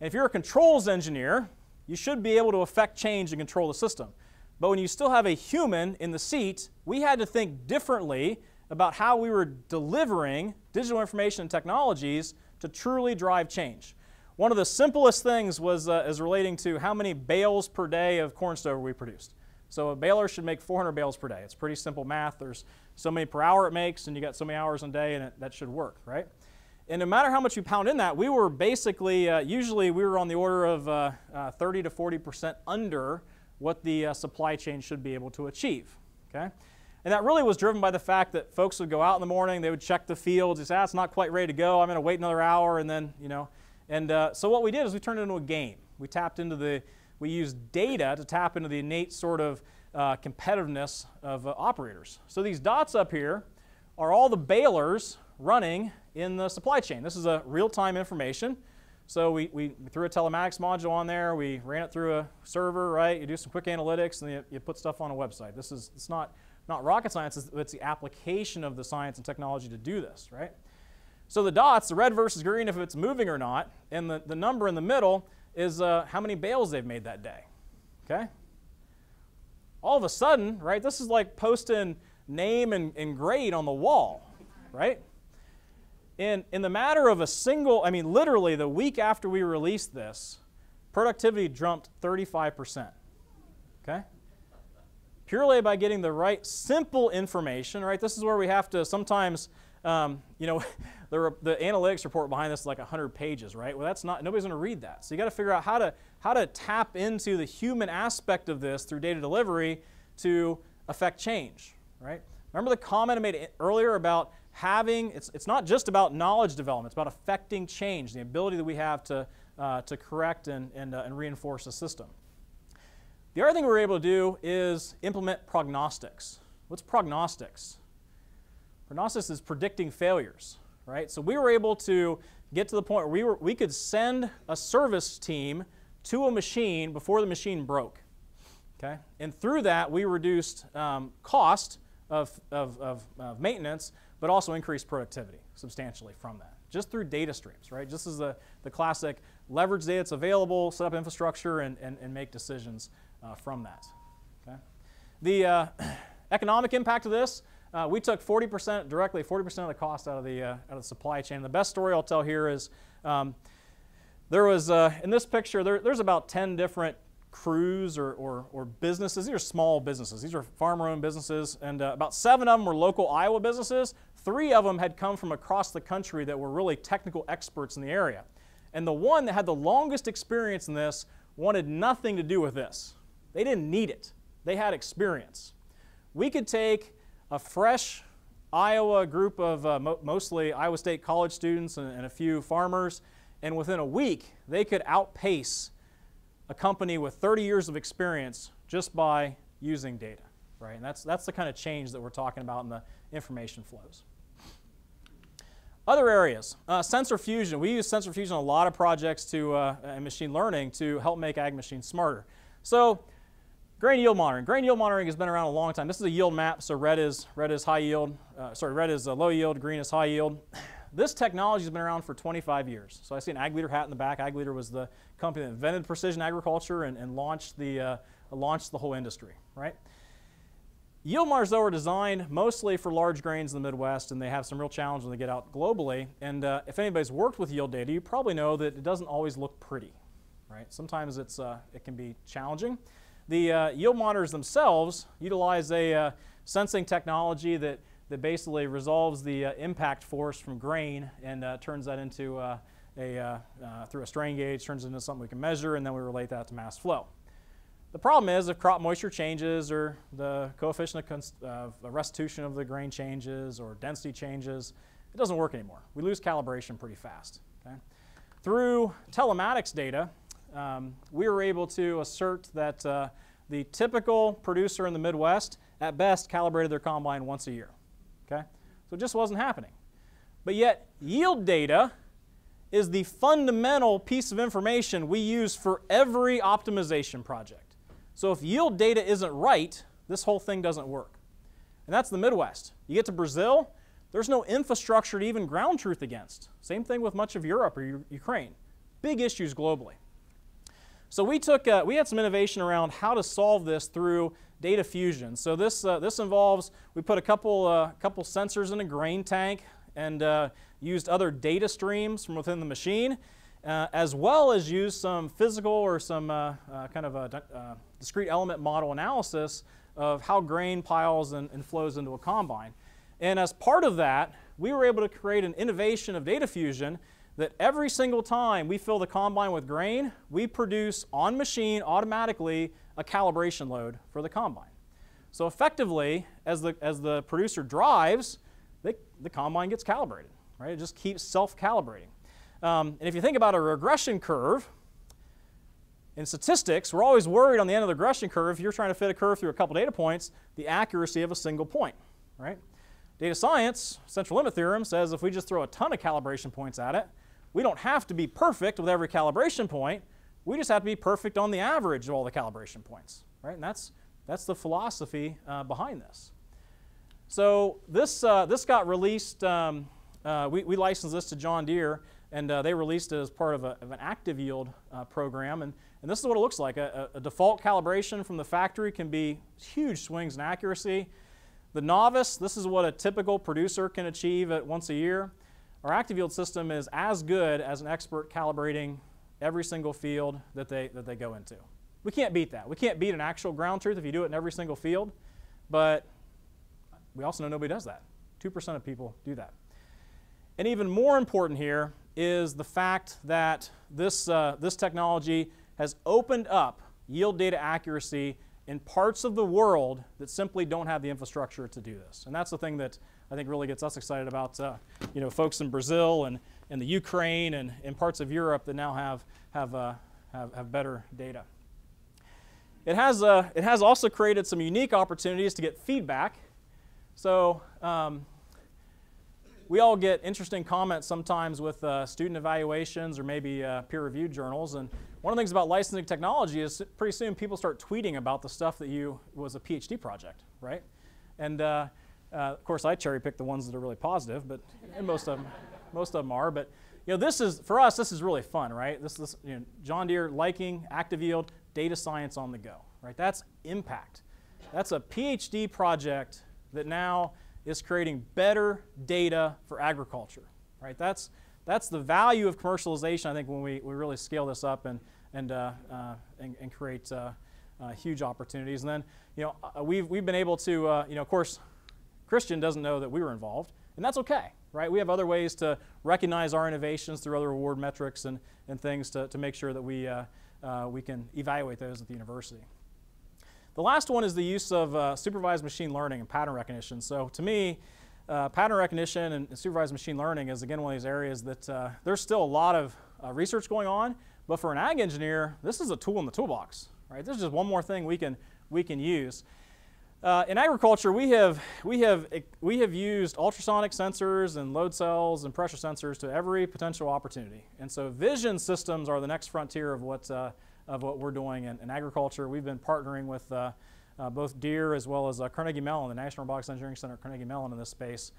And if you're a controls engineer, you should be able to affect change and control the system. But when you still have a human in the seat, we had to think differently about how we were delivering digital information and technologies to truly drive change. One of the simplest things was uh, is relating to how many bales per day of corn stover we produced. So a baler should make four hundred bales per day. It's pretty simple math. There's so many per hour it makes, and you got so many hours a day, and it, that should work, right? And no matter how much you pound in that, we were basically, uh, usually we were on the order of uh, uh, thirty to forty percent under what the uh, supply chain should be able to achieve, okay? And that really was driven by the fact that folks would go out in the morning, they would check the fields, they say, ah, it's not quite ready to go, I'm gonna wait another hour, and then, you know. And uh, so what we did is we turned it into a game. We tapped into the, we used data to tap into the innate sort of uh, competitiveness of uh, operators. So these dots up here are all the balers running in the supply chain. This is a real-time information. So we, we threw a telematics module on there, we ran it through a server, right? You do some quick analytics, and you, you put stuff on a website. This is, it's not, not rocket science, it's, it's the application of the science and technology to do this, right? So the dots, the red versus green, if it's moving or not, and the, the number in the middle is uh, how many bales they've made that day, okay? All of a sudden, right, this is like posting name and, and grade on the wall, right? In, in the matter of a single, I mean, literally the week after we released this, productivity jumped thirty-five percent, okay? Purely by getting the right simple information, right? This is where we have to sometimes, um, you know, the, the analytics report behind this is like one hundred pages, right? Well, that's not, nobody's gonna read that. So you gotta figure out how to, how to tap into the human aspect of this through data delivery to affect change, right? Remember the comment I made earlier about having, it's, it's not just about knowledge development, it's about affecting change, the ability that we have to, uh, to correct and, and, uh, and reinforce the system. The other thing we were able to do is implement prognostics. What's prognostics? Prognostics is predicting failures, right? So we were able to get to the point where we, were, we could send a service team to a machine before the machine broke, okay? And through that, we reduced um, cost of, of, of, of maintenance, but also increase productivity substantially from that, just through data streams, right? Just as the, the classic leverage data that's available, set up infrastructure, and, and, and make decisions uh, from that, okay? The uh, economic impact of this, uh, we took forty percent directly, forty percent of the cost out of the, uh, out of the supply chain. The best story I'll tell here is um, there was, uh, in this picture, there, there's about ten different crews or, or, or businesses. These are small businesses. These are farmer-owned businesses, and uh, about seven of them were local Iowa businesses. Three of them had come from across the country that were really technical experts in the area. And the one that had the longest experience in this wanted nothing to do with this. They didn't need it. They had experience. We could take a fresh Iowa group of uh, mo mostly Iowa State college students and, and a few farmers, and within a week, they could outpace a company with thirty years of experience just by using data, right? And that's, that's the kind of change that we're talking about in the information flows. Other areas, uh, sensor fusion. We use sensor fusion in a lot of projects to, uh, and machine learning to help make ag machines smarter. So grain yield monitoring. Grain yield monitoring has been around a long time. This is a yield map, so red is, red is high yield, uh, sorry, red is uh, low yield, green is high yield. This technology has been around for twenty-five years. So I see an Ag Leader hat in the back. Ag Leader was the company that invented precision agriculture and, and launched, the, uh, launched the whole industry, right? Yield monitors, though, are designed mostly for large grains in the Midwest, and they have some real challenge when they get out globally. And uh, if anybody's worked with yield data, you probably know that it doesn't always look pretty, right? Sometimes it's, uh, it can be challenging. The uh, yield monitors themselves utilize a uh, sensing technology that that basically resolves the uh, impact force from grain and uh, turns that into uh, a, uh, uh, through a strain gauge, turns it into something we can measure, and then we relate that to mass flow. The problem is if crop moisture changes or the coefficient of cons uh, restitution of the grain changes or density changes, it doesn't work anymore. We lose calibration pretty fast, okay? Through telematics data, um, we were able to assert that uh, the typical producer in the Midwest at best calibrated their combine once a year. Okay? So it just wasn't happening. But yet, yield data is the fundamental piece of information we use for every optimization project. So if yield data isn't right, this whole thing doesn't work. And that's the Midwest. You get to Brazil, there's no infrastructure to even ground truth against. Same thing with much of Europe or Ukraine. Big issues globally. So we took, uh, we had some innovation around how to solve this through data fusion. So this, uh, this involves, we put a couple, uh, couple sensors in a grain tank and uh, used other data streams from within the machine, uh, as well as used some physical or some uh, uh, kind of a uh, discrete element model analysis of how grain piles and, and flows into a combine. And as part of that, we were able to create an innovation of data fusion that every single time we fill the combine with grain, we produce on machine automatically a calibration load for the combine. So effectively, as the, as the producer drives, they, the combine gets calibrated, right? It just keeps self-calibrating. Um, and if you think about a regression curve, in statistics, we're always worried on the end of the regression curve, if you're trying to fit a curve through a couple data points, the accuracy of a single point, right? Data science, central limit theorem, says if we just throw a ton of calibration points at it, we don't have to be perfect with every calibration point. We just have to be perfect on the average of all the calibration points, right? And that's, that's the philosophy uh, behind this. So this, uh, this got released, um, uh, we, we licensed this to John Deere, and uh, they released it as part of, a, of an active yield uh, program. And, and this is what it looks like. A, a default calibration from the factory can be huge swings in accuracy. The novice, this is what a typical producer can achieve at once a year. Our active yield system is as good as an expert calibrating every single field that they, that they go into. We can't beat that. We can't beat an actual ground truth if you do it in every single field, but we also know nobody does that. two percent of people do that. And even more important here is the fact that this, uh, this technology has opened up yield data accuracy in parts of the world that simply don't have the infrastructure to do this. And that's the thing that I think really gets us excited about uh, you know, folks in Brazil and, and the Ukraine and, and parts of Europe that now have, have, uh, have, have better data. It has, uh, it has also created some unique opportunities to get feedback. So um, we all get interesting comments sometimes with uh, student evaluations or maybe uh, peer-reviewed journals. And one of the things about licensing technology is pretty soon people start tweeting about the stuff that you was a PhD project, right? And uh, uh, of course, I cherry pick the ones that are really positive, but and most of them, most of them are. But you know, this is for us. This is really fun, right? This, this you know, John Deere liking active yield data science on the go, right? That's impact. That's a PhD project that now is creating better data for agriculture, right? That's That's the value of commercialization, I think, when we, we really scale this up and, and, uh, uh, and, and create uh, uh, huge opportunities. And then, you know, we've, we've been able to, uh, you know, of course, Christian doesn't know that we were involved, and that's okay, right? We have other ways to recognize our innovations through other award metrics and, and things to, to make sure that we, uh, uh, we can evaluate those at the university. The last one is the use of uh, supervised machine learning and pattern recognition. So to me, Uh, pattern recognition and, and supervised machine learning is, again, one of these areas that uh, there's still a lot of uh, research going on, but for an ag engineer, this is a tool in the toolbox, right? This is just one more thing we can, we can use. Uh, in agriculture, we have, we, have, we have used ultrasonic sensors and load cells and pressure sensors to every potential opportunity. And so vision systems are the next frontier of what, uh, of what we're doing in, in agriculture. We've been partnering with uh, Uh, both Deere as well as uh, Carnegie Mellon, the National Robotics Engineering Center at Carnegie Mellon in this space.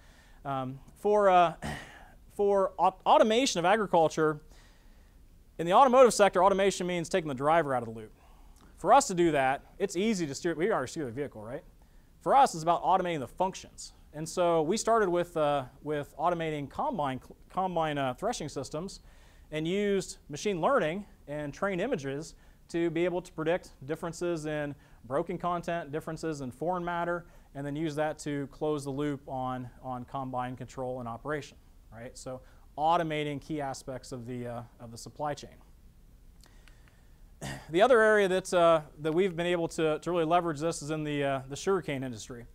Um, for uh, for op automation of agriculture, in the automotive sector, automation means taking the driver out of the loop. For us to do that, it's easy to steer. We already steer the vehicle, right? For us, it's about automating the functions. And so we started with, uh, with automating combine, combine uh, threshing systems and used machine learning and trained images to be able to predict differences in broken content, differences in foreign matter, and then use that to close the loop on, on combine control and operation, right? So automating key aspects of the, uh, of the supply chain. The other area that, uh, that we've been able to, to really leverage this is in the, uh, the sugarcane industry.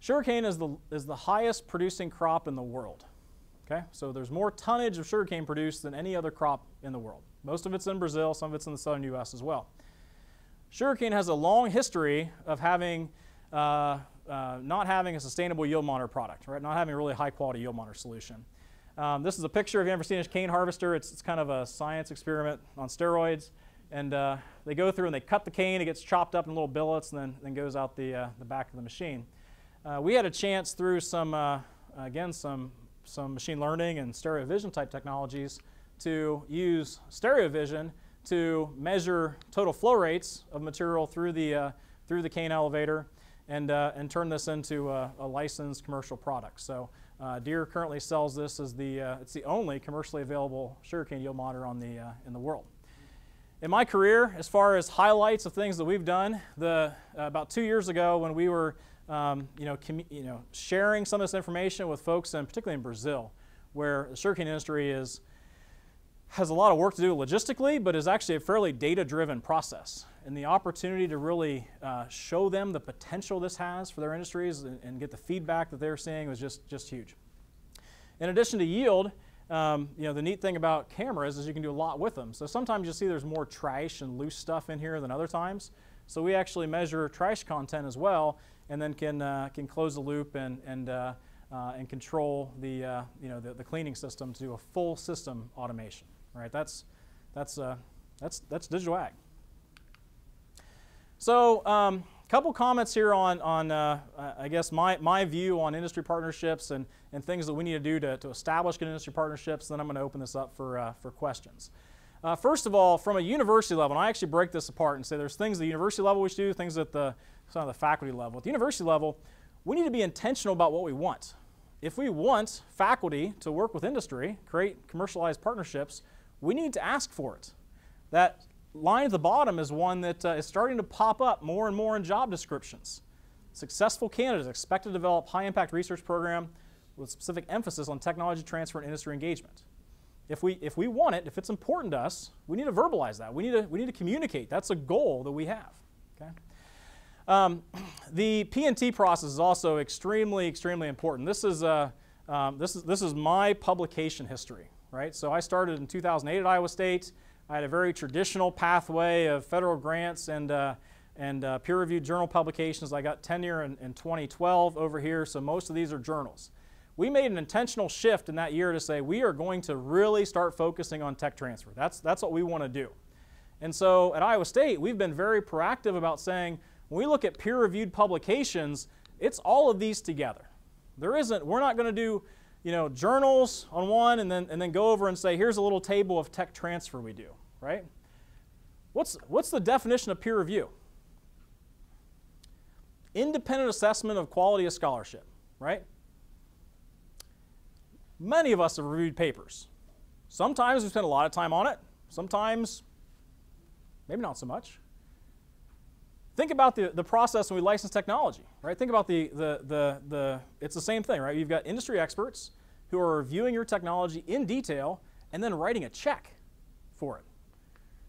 Sugarcane is the, is the highest producing crop in the world, okay? So there's more tonnage of sugarcane produced than any other crop in the world. Most of it's in Brazil, some of it's in the southern U S as well. Sugarcane has a long history of having, uh, uh, not having a sustainable yield monitor product, right? Not having a really high quality yield monitor solution. Um, this is a picture, if you've ever seen a cane harvester. It's, it's kind of a science experiment on steroids. And uh, they go through and they cut the cane. It gets chopped up in little billets and then, then goes out the, uh, the back of the machine. Uh, we had a chance through some, uh, again, some, some machine learning and stereo vision type technologies to use stereo vision to measure total flow rates of material through the, uh, through the cane elevator and, uh, and turn this into a, a licensed commercial product. So uh, Deere currently sells this as the, uh, it's the only commercially available sugarcane yield monitor on the, uh, in the world. In my career, as far as highlights of things that we've done, the, uh, about two years ago when we were um, you know, you know, sharing some of this information with folks, and particularly in Brazil, where the sugarcane industry is has a lot of work to do logistically, but is actually a fairly data-driven process. And the opportunity to really uh, show them the potential this has for their industries and, and get the feedback that they're seeing was just, just huge. In addition to yield, um, you know, the neat thing about cameras is you can do a lot with them. So sometimes you see there's more trash and loose stuff in here than other times. So we actually measure trash content as well, and then can, uh, can close the loop and, and, uh, uh, and control the, uh, you know, the, the cleaning system to a full system automation. Right, that's that's uh, that's that's digital ag. So, a um, couple comments here on on uh, I guess my my view on industry partnerships and and things that we need to do to to establish good industry partnerships. Then I'm going to open this up for uh, for questions. Uh, first of all, from a university level, and I actually break this apart and say there's things at the university level we should do, things at the some of the faculty level. At the university level, we need to be intentional about what we want. If we want faculty to work with industry, create commercialized partnerships, we need to ask for it. That line at the bottom is one that uh, is starting to pop up more and more in job descriptions. Successful candidates expect to develop high-impact research program with specific emphasis on technology transfer and industry engagement. If we, if we want it, if it's important to us, we need to verbalize that. We need to, we need to communicate. That's a goal that we have. Okay? Um, the P and T process is also extremely, extremely important. This is, uh, um, this is, this is my publication history. Right? So I started in two thousand eight at Iowa State. I had a very traditional pathway of federal grants and, uh, and uh, peer-reviewed journal publications. I got tenure in, in twenty twelve over here, so most of these are journals. We made an intentional shift in that year to say we are going to really start focusing on tech transfer. That's, that's what we want to do. And so at Iowa State, we've been very proactive about saying when we look at peer-reviewed publications, it's all of these together. There isn't, we're not going to do You know, journals on one, and then and then go over and say, here's a little table of tech transfer we do, right? What's what's the definition of peer review? Independent assessment of quality of scholarship, right? Many of us have reviewed papers. Sometimes we spend a lot of time on it. Sometimes, maybe not so much. Think about the, the process when we license technology, right? Think about the, the, the, the, it's the same thing, right? You've got industry experts who are reviewing your technology in detail and then writing a check for it.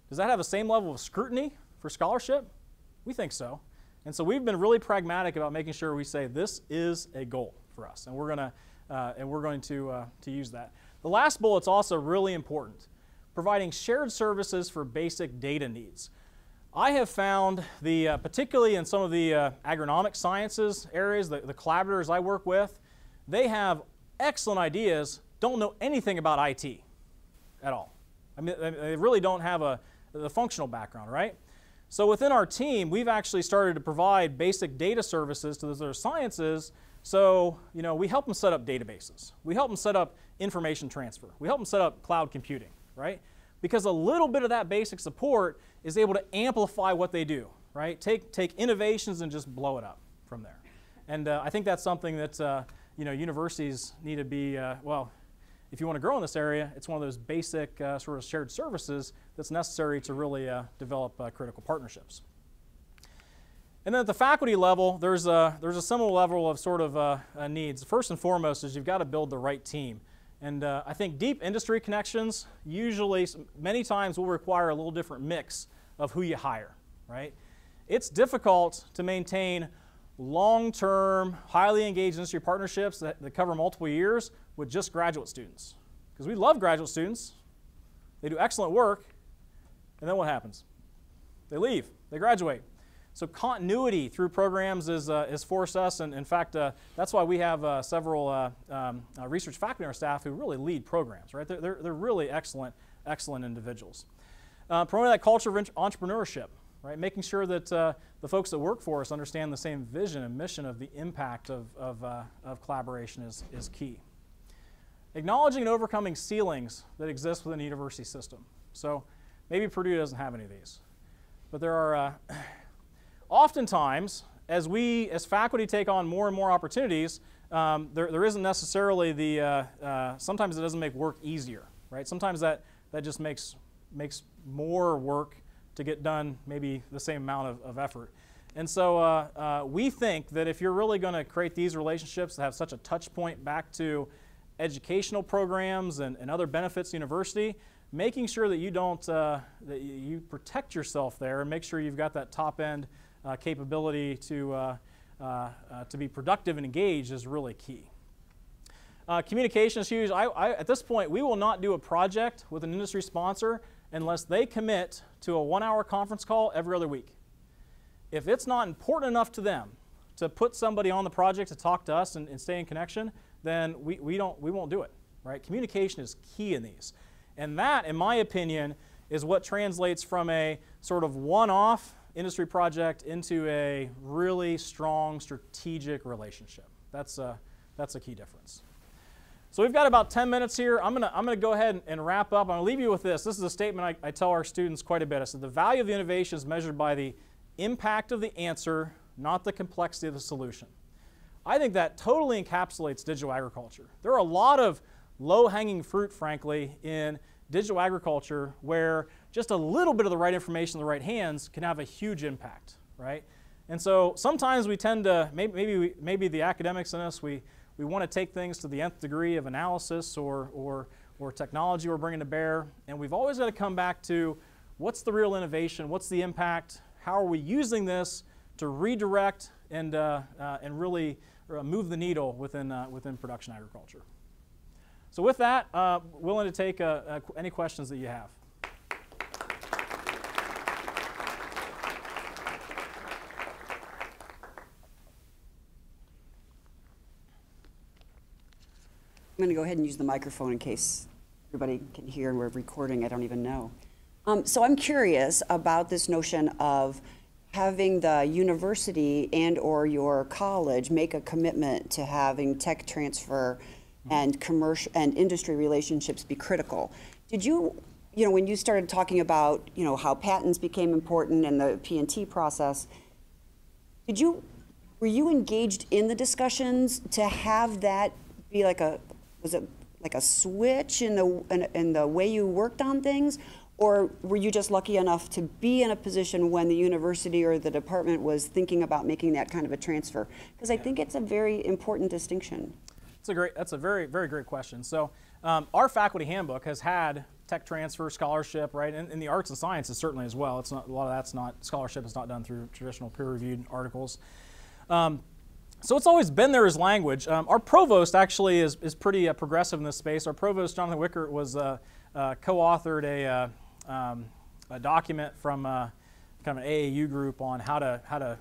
Does that have the same level of scrutiny for scholarship? We think so. And so we've been really pragmatic about making sure we say this is a goal for us, and we're gonna, uh, and we're going to, uh, to use that. The last bullet's also really important, providing shared services for basic data needs. I have found, the, uh, particularly in some of the uh, agronomic sciences areas, the, the collaborators I work with, they have excellent ideas, don't know anything about I T at all. I mean, they really don't have a, a functional background, right? So within our team, we've actually started to provide basic data services to those other sciences. So, you know, we help them set up databases. We help them set up information transfer. We help them set up cloud computing, right? Because a little bit of that basic support is able to amplify what they do, right? Take, take innovations and just blow it up from there. And uh, I think that's something that uh, you know, universities need to be, uh, well, if you want to grow in this area, it's one of those basic uh, sort of shared services that's necessary to really uh, develop uh, critical partnerships. And then at the faculty level, there's a, there's a similar level of sort of uh, uh, needs. First and foremost is you've got to build the right team. And uh, I think deep industry connections usually, many times, will require a little different mix of who you hire, right? It's difficult to maintain long-term, highly engaged industry partnerships that, that cover multiple years with just graduate students. Because we love graduate students. They do excellent work. And then what happens? They leave. They graduate. So continuity through programs is, uh, is forced us, and in fact, uh, that's why we have uh, several uh, um, uh, research faculty on our staff who really lead programs, right? They're, they're, they're really excellent, excellent individuals. Uh, promoting that culture of entrepreneurship, right? Making sure that uh, the folks that work for us understand the same vision and mission of the impact of, of, uh, of collaboration is, is key. Acknowledging and overcoming ceilings that exist within the university system. So maybe Purdue doesn't have any of these, but there are, uh, oftentimes, as we, as faculty take on more and more opportunities, um, there, there isn't necessarily the, uh, uh, sometimes it doesn't make work easier, right? Sometimes that, that just makes, makes more work to get done, maybe the same amount of, of effort. And so uh, uh, we think that if you're really gonna create these relationships that have such a touch point back to educational programs and, and other benefits to university, making sure that you don't, uh, that you protect yourself there and make sure you've got that top end uh, capability to, uh, uh, uh, to be productive and engaged is really key. Uh, communication is huge. I, I, at this point, we will not do a project with an industry sponsor unless they commit to a one hour conference call every other week. If it's not important enough to them to put somebody on the project to talk to us and, and stay in connection, then we, we, don't, we won't do it, right? Communication is key in these. And that, in my opinion, is what translates from a sort of one-off industry project into a really strong strategic relationship. That's a, that's a key difference. So we've got about ten minutes here. I'm gonna, I'm gonna go ahead and, and wrap up. I'm gonna leave you with this. This is a statement I, I tell our students quite a bit. I said the value of the innovation is measured by the impact of the answer, not the complexity of the solution. I think that totally encapsulates digital agriculture. There are a lot of low-hanging fruit, frankly, in digital agriculture where just a little bit of the right information in the right hands can have a huge impact, right? And so sometimes we tend to, maybe, maybe, we, maybe the academics in us, we, we want to take things to the nth degree of analysis or, or, or technology we're bringing to bear, and we've always got to come back to what's the real innovation, what's the impact, how are we using this to redirect and, uh, uh, and really move the needle within, uh, within production agriculture. So with that, uh, willing to take uh, uh, any questions that you have. I'm going to go ahead and use the microphone in case everybody can hear and we're recording. I don't even know. Um, so I'm curious about this notion of having the university and or your college make a commitment to having tech transfer and commercial and industry relationships be critical. Did you, you know, when you started talking about, you know, how patents became important and the P and T process, did you, were you engaged in the discussions to have that be like a, was it like a switch in the, in, in the way you worked on things? Or were you just lucky enough to be in a position when the university or the department was thinking about making that kind of a transfer? Because I think it's a very important distinction. That's a great, that's a very, very great question. So um, our faculty handbook has had tech transfer, scholarship, right, and in the arts and sciences certainly as well. It's not, a lot of that's not, scholarship is not done through traditional peer-reviewed articles. Um, so it's always been there as language. Um, our provost actually is, is pretty uh, progressive in this space. Our provost, Jonathan Wickert, was uh, uh, co-authored a, uh, um, a document from uh, kind of an A A U group on how to, how to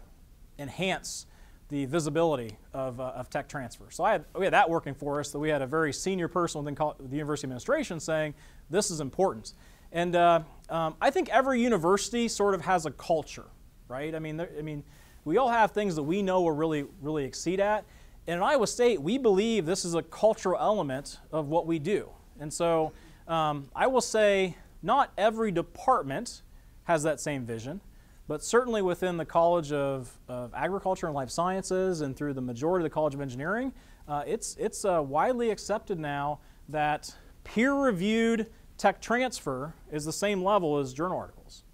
enhance the visibility of, uh, of tech transfer. So I had, we had that working for us, that we had a very senior person within the university administration saying, this is important. And uh, um, I think every university sort of has a culture, right? I mean, there, I mean, we all have things that we know we're really, really exceed at. And at Iowa State, we believe this is a cultural element of what we do. And so um, I will say not every department has that same vision. But certainly within the College of, of Agriculture and Life Sciences and through the majority of the College of Engineering, uh, it's, it's uh, widely accepted now that peer-reviewed tech transfer is the same level as journal articles.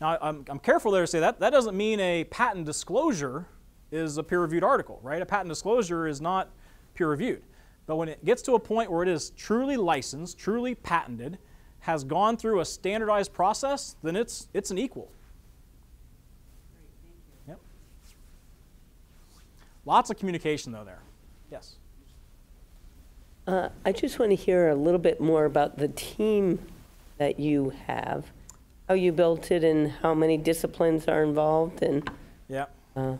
Now, I'm, I'm careful there to say that. That doesn't mean a patent disclosure is a peer-reviewed article, right? A patent disclosure is not peer-reviewed. But when it gets to a point where it is truly licensed, truly patented, has gone through a standardized process, then it's, it's an equal. Lots of communication, though, there. Yes? Uh, I just want to hear a little bit more about the team that you have, how you built it and how many disciplines are involved and Yeah. Uh,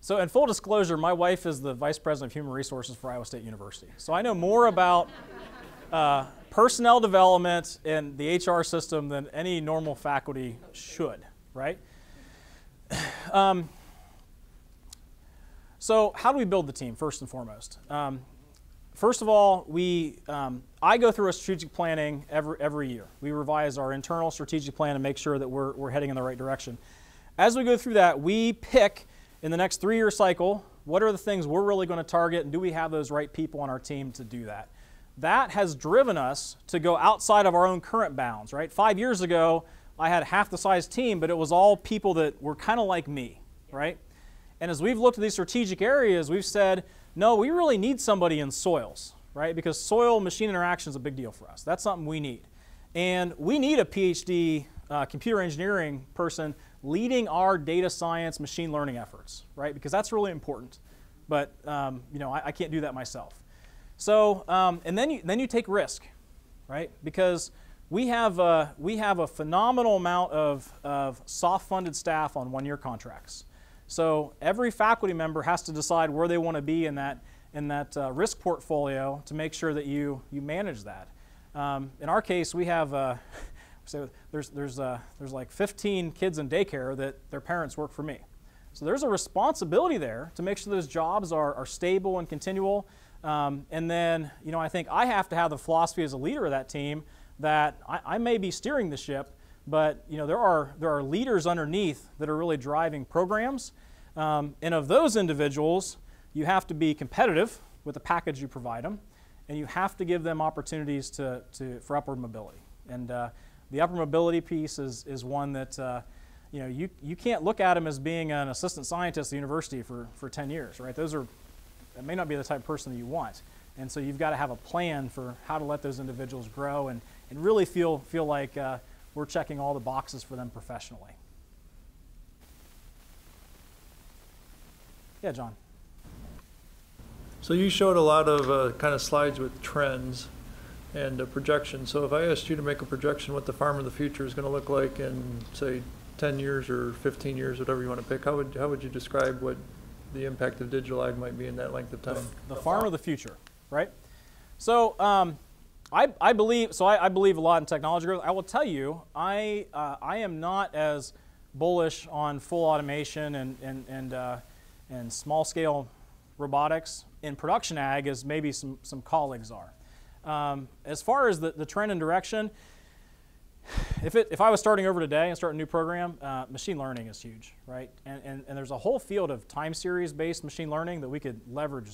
so in full disclosure, my wife is the Vice President of Human Resources for Iowa State University. So I know more about uh, personnel development and the H R system than any normal faculty should, right? Um, so how do we build the team, first and foremost? Um, First of all, we, um, I go through a strategic planning every, every year. We revise our internal strategic plan and make sure that we're, we're heading in the right direction. As we go through that, we pick in the next three-year cycle, what are the things we're really going to target, and do we have those right people on our team to do that? That has driven us to go outside of our own current bounds, right? Five years ago, I had half the size team, but it was all people that were kind of like me, right? And as we've looked at these strategic areas, we've said, no, we really need somebody in soils, right? Because soil-machine interaction is a big deal for us. That's something we need. And we need a PhD uh, computer engineering person leading our data science machine learning efforts, right? Because that's really important. But um, you know, I, I can't do that myself. So, um, and then you, then you take risk, right? Because we have a, we have a phenomenal amount of, of soft-funded staff on one-year contracts. So every faculty member has to decide where they want to be in that, in that uh, risk portfolio to make sure that you, you manage that. Um, in our case, we have, uh, so there's, there's, uh, there's like fifteen kids in daycare that their parents work for me. So there's a responsibility there to make sure those jobs are, are stable and continual. Um, and then, you know, I think I have to have the philosophy as a leader of that team that I, I may be steering the ship, but you know, there are, there are leaders underneath that are really driving programs. Um, and of those individuals, you have to be competitive with the package you provide them. And you have to give them opportunities to, to, for upward mobility. And uh, the upward mobility piece is, is one that uh, you, know, you, you can't look at them as being an assistant scientist at the university for, for ten years, right? Those are, that may not be the type of person that you want. And so you've got to have a plan for how to let those individuals grow and, and really feel, feel like uh, we're checking all the boxes for them professionally. Yeah, John. So you showed a lot of uh, kind of slides with trends and uh, projections. So if I asked you to make a projection what the farm of the future is going to look like in, say, ten years or fifteen years, whatever you want to pick, how would, how would you describe what the impact of digital ag might be in that length of time? The, the farm of the future, right? So. Um, I, I believe so. I, I believe a lot in technology growth. I will tell you, I uh, I am not as bullish on full automation and and and uh, and small scale robotics in production ag as maybe some some colleagues are. Um, as far as the, the trend and direction, if it if I was starting over today and starting a new program, uh, machine learning is huge, right? And, and and there's a whole field of time series based machine learning that we could leverage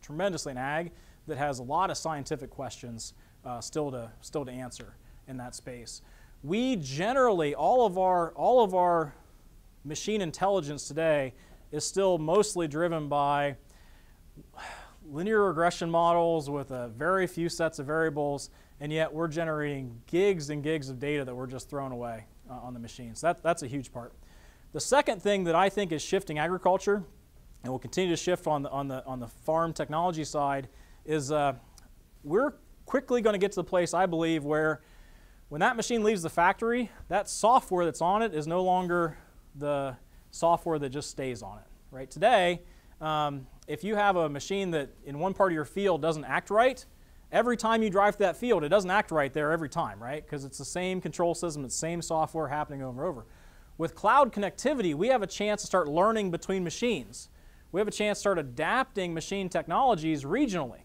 tremendously in ag that has a lot of scientific questions. Uh, still to still to answer in that space. We generally all of our all of our machine intelligence today is still mostly driven by linear regression models with a very few sets of variables, and yet we're generating gigs and gigs of data that we're just throwing away uh, on the machines. So that that's a huge part. The second thing that I think is shifting agriculture, and will continue to shift on the on the on the farm technology side, is uh, we're quickly going to get to the place, I believe, where when that machine leaves the factory, that software that's on it is no longer the software that just stays on it, right? Today, um, if you have a machine that in one part of your field doesn't act right, every time you drive through that field, it doesn't act right there every time, right? Because it's the same control system, it's the same software happening over and over. With cloud connectivity, we have a chance to start learning between machines. We have a chance to start adapting machine technologies regionally,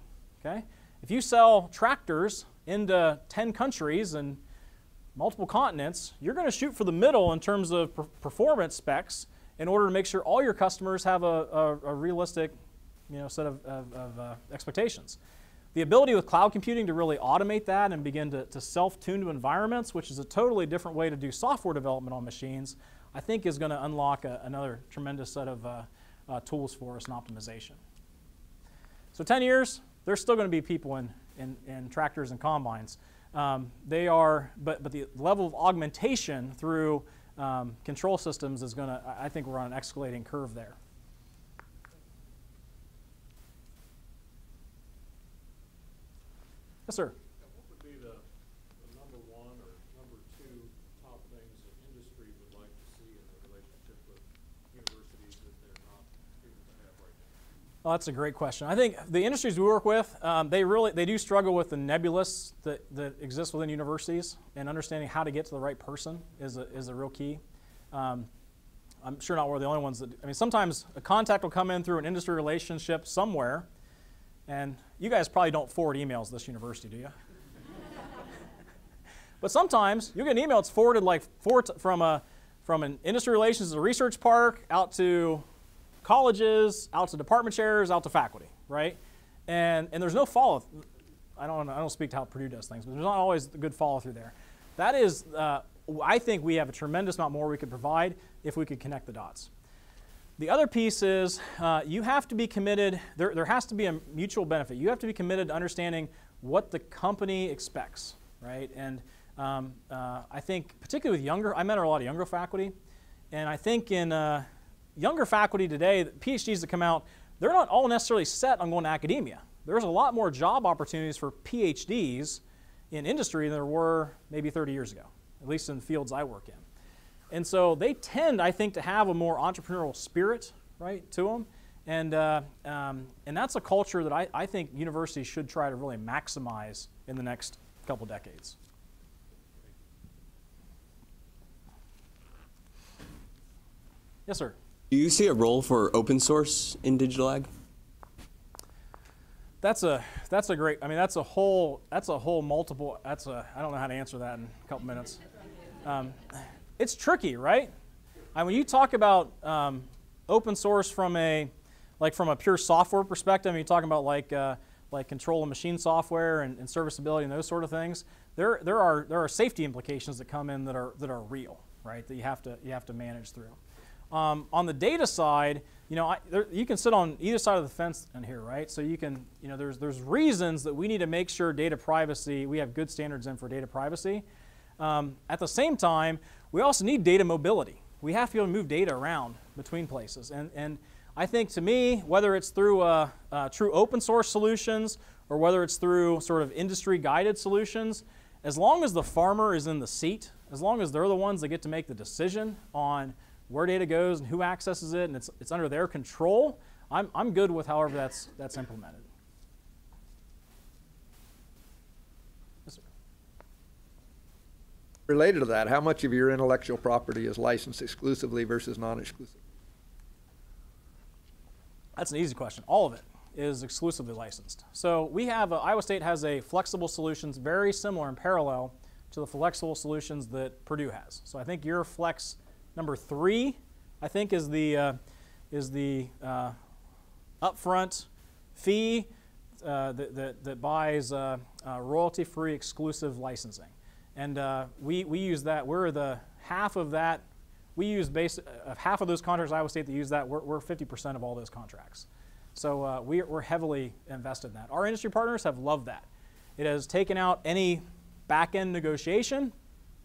okay? If you sell tractors into ten countries and multiple continents, you're going to shoot for the middle in terms of per performance specs in order to make sure all your customers have a, a, a realistic you know, set of, of, of uh, expectations. The ability with cloud computing to really automate that and begin to, to self-tune to environments, which is a totally different way to do software development on machines, I think is going to unlock a, another tremendous set of uh, uh, tools for us and optimization. So ten years. There's still going to be people in, in, in tractors and combines. Um, they are, but, but the level of augmentation through um, control systems is going to, I think we're on an escalating curve there. Yes, sir. What would be the, the number one or number two top things that industry would like to see in the relationship with university Well, that's a great question. I think the industries we work with, um, they really they do struggle with the nebulous that, that exists within universities, and understanding how to get to the right person is a, is a real key. Um, I'm sure not we're the only ones that, I mean, sometimes a contact will come in through an industry relationship somewhere, and you guys probably don't forward emails this university, do you? But sometimes you get an email that's forwarded like for, from, a, from an industry relations to a research park out to colleges, out to department chairs, out to faculty, right? And, and there's no follow through. I don't, I don't speak to how Purdue does things, but there's not always a good follow through there. That is, uh, I think we have a tremendous amount more we could provide if we could connect the dots. The other piece is uh, you have to be committed. There, there has to be a mutual benefit. You have to be committed to understanding what the company expects, right? And Um, uh, I think particularly with younger, I mentor a lot of younger faculty, and I think in uh, younger faculty today, the PhDs that come out, they're not all necessarily set on going to academia. There's a lot more job opportunities for PhDs in industry than there were maybe thirty years ago, at least in the fields I work in. And so they tend, I think, to have a more entrepreneurial spirit, right, to them. And, uh, um, and that's a culture that I, I think universities should try to really maximize in the next couple decades. Yes, sir. Do you see a role for open source in digital ag? That's a that's a great. I mean, that's a whole that's a whole multiple. That's a I don't know how to answer that in a couple minutes. Um, it's tricky, right? I mean, when you talk about um, open source from a like from a pure software perspective, I mean, you're talking about like uh, like control of machine software and, and serviceability and those sort of things. There there are there are safety implications that come in that are that are real, right? That you have to you have to manage through. Um, on the data side, you know, I, there, you can sit on either side of the fence in here, right? So you can, you know, there's there's reasons that we need to make sure data privacy, we have good standards in for data privacy. Um, at the same time, we also need data mobility. We have to be able to move data around between places. And, and I think to me, whether it's through uh, uh, true open source solutions or whether it's through sort of industry guided solutions, as long as the farmer is in the seat, as long as they're the ones that get to make the decision on where data goes and who accesses it, and it's, it's under their control, I'm, I'm good with however that's, that's implemented. Yes, sir. Related to that, how much of your intellectual property is licensed exclusively versus non-exclusive? That's an easy question. All of it is exclusively licensed. So we have, a, Iowa State has a flexible solutions very similar and parallel to the flexible solutions that Purdue has. So I think your flex number three, I think, is the uh, is the uh, upfront fee uh, that, that that buys uh, uh, royalty-free exclusive licensing, and uh, we we use that. We're the half of that. We use base uh, half of those contracts. Iowa State that use that. We're we're fifty percent of all those contracts. So uh, we we're heavily invested in that. Our industry partners have loved that. It has taken out any back-end negotiation.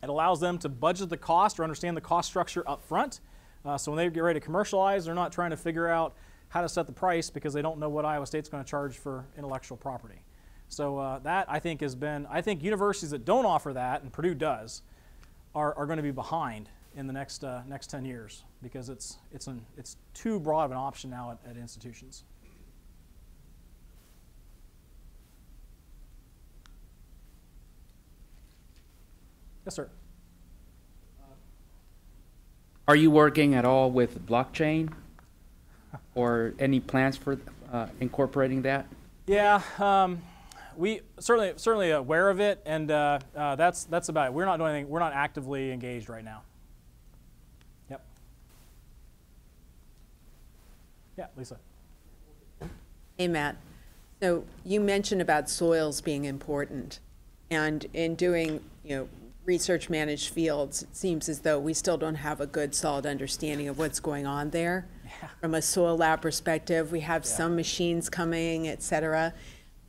It allows them to budget the cost or understand the cost structure up front. Uh, so when they get ready to commercialize, they're not trying to figure out how to set the price because they don't know what Iowa State's going to charge for intellectual property. So uh, that, I think, has been, I think universities that don't offer that, and Purdue does, are, are going to be behind in the next, uh, next ten years because it's, it's, an, it's too broad of an option now at, at institutions. Yes, sir. Are you working at all with blockchain or any plans for uh, incorporating that? Yeah, um, we certainly certainly aware of it, and uh, uh, that's that's about it. We're not doing anything. We're not actively engaged right now. Yep. Yeah, Lisa. Hey, Matt. So you mentioned about soils being important, and in doing, you know, research managed fields, it seems as though we still don't have a good solid understanding of what's going on there. Yeah. From a soil lab perspective, we have, yeah, some machines coming, et cetera.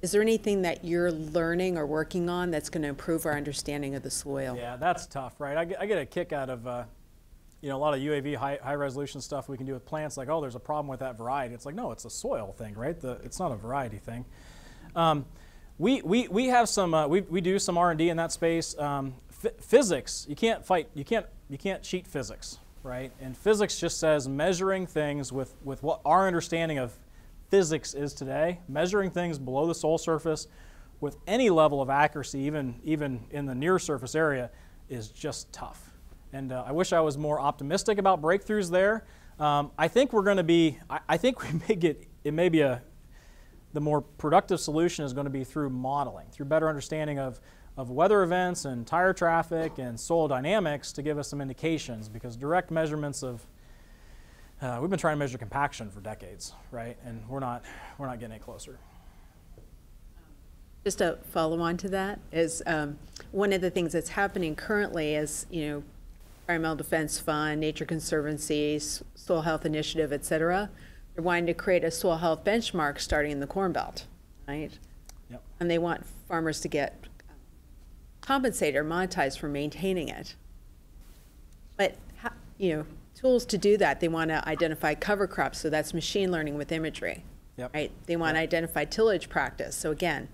Is there anything that you're learning or working on that's going to improve our understanding of the soil? Yeah, that's tough, right? I get, I get a kick out of uh, you know, a lot of U A V high, high resolution stuff we can do with plants, like, oh, there's a problem with that variety. It's like, no, it's a soil thing, right? The, it's not a variety thing. Um, we, we, we have some, uh, we, we do some R and D in that space. Um, Physics, you can't fight, you can't, you can't cheat physics, right? And physics just says measuring things with, with what our understanding of physics is today, measuring things below the soil surface with any level of accuracy, even, even in the near surface area, is just tough. And uh, I wish I was more optimistic about breakthroughs there. Um, I think we're going to be, I, I think we may get, it may be a, the more productive solution is going to be through modeling, through better understanding of, of weather events and tire traffic and soil dynamics to give us some indications, because direct measurements of, uh, we've been trying to measure compaction for decades, right? And we're not, we're not getting any closer. Just to follow on to that is um, one of the things that's happening currently is, you know, Environmental Defense Fund, Nature Conservancy, Soil Health Initiative, et cetera. They're wanting to create a soil health benchmark starting in the Corn Belt, right? Yep. And they want farmers to get compensated or monetized for maintaining it. But, you know, tools to do that, they want to identify cover crops, so that's machine learning with imagery, yep. right? They want yep. to identify tillage practice, so again,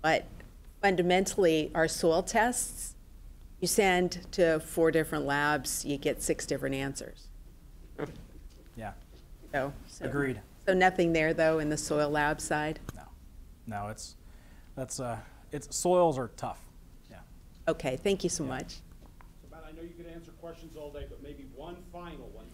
but fundamentally our soil tests, you send to four different labs, you get six different answers. Yeah. So, so agreed. So nothing there though in the soil lab side. No, no, it's that's uh, it's soils are tough. Yeah. Okay, thank you so yeah. much. So Matt, I know you could answer questions all day, but maybe one final one.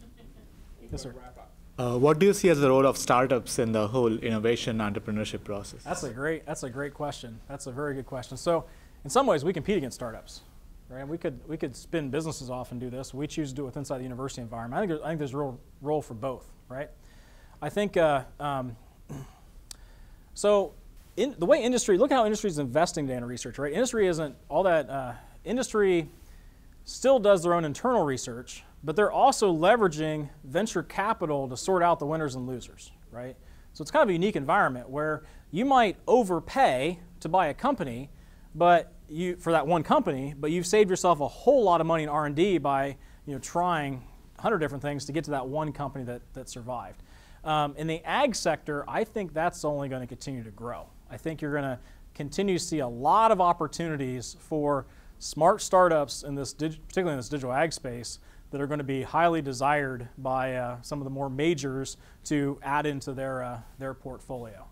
Yes, sir. Wrap up. Uh, what do you see as the role of startups in the whole innovation entrepreneurship process? That's a great. That's a great question. That's a very good question. So, in some ways, we compete against startups. Right? We could we could spin businesses off and do this. We choose to do it inside the university environment. I think there's, I think there's a real role for both, right? I think uh, um, so. In the way industry, look how industry is investing in research, right? Industry isn't all that. Uh, industry still does their own internal research, but they're also leveraging venture capital to sort out the winners and losers, right? So it's kind of a unique environment where you might overpay to buy a company, but You, for that one company, but you've saved yourself a whole lot of money in R and D by you know, trying a hundred different things to get to that one company that, that survived. Um, in the ag sector, I think that's only going to continue to grow. I think you're going to continue to see a lot of opportunities for smart startups, in this dig particularly in this digital ag space, that are going to be highly desired by uh, some of the more majors to add into their, uh, their portfolio.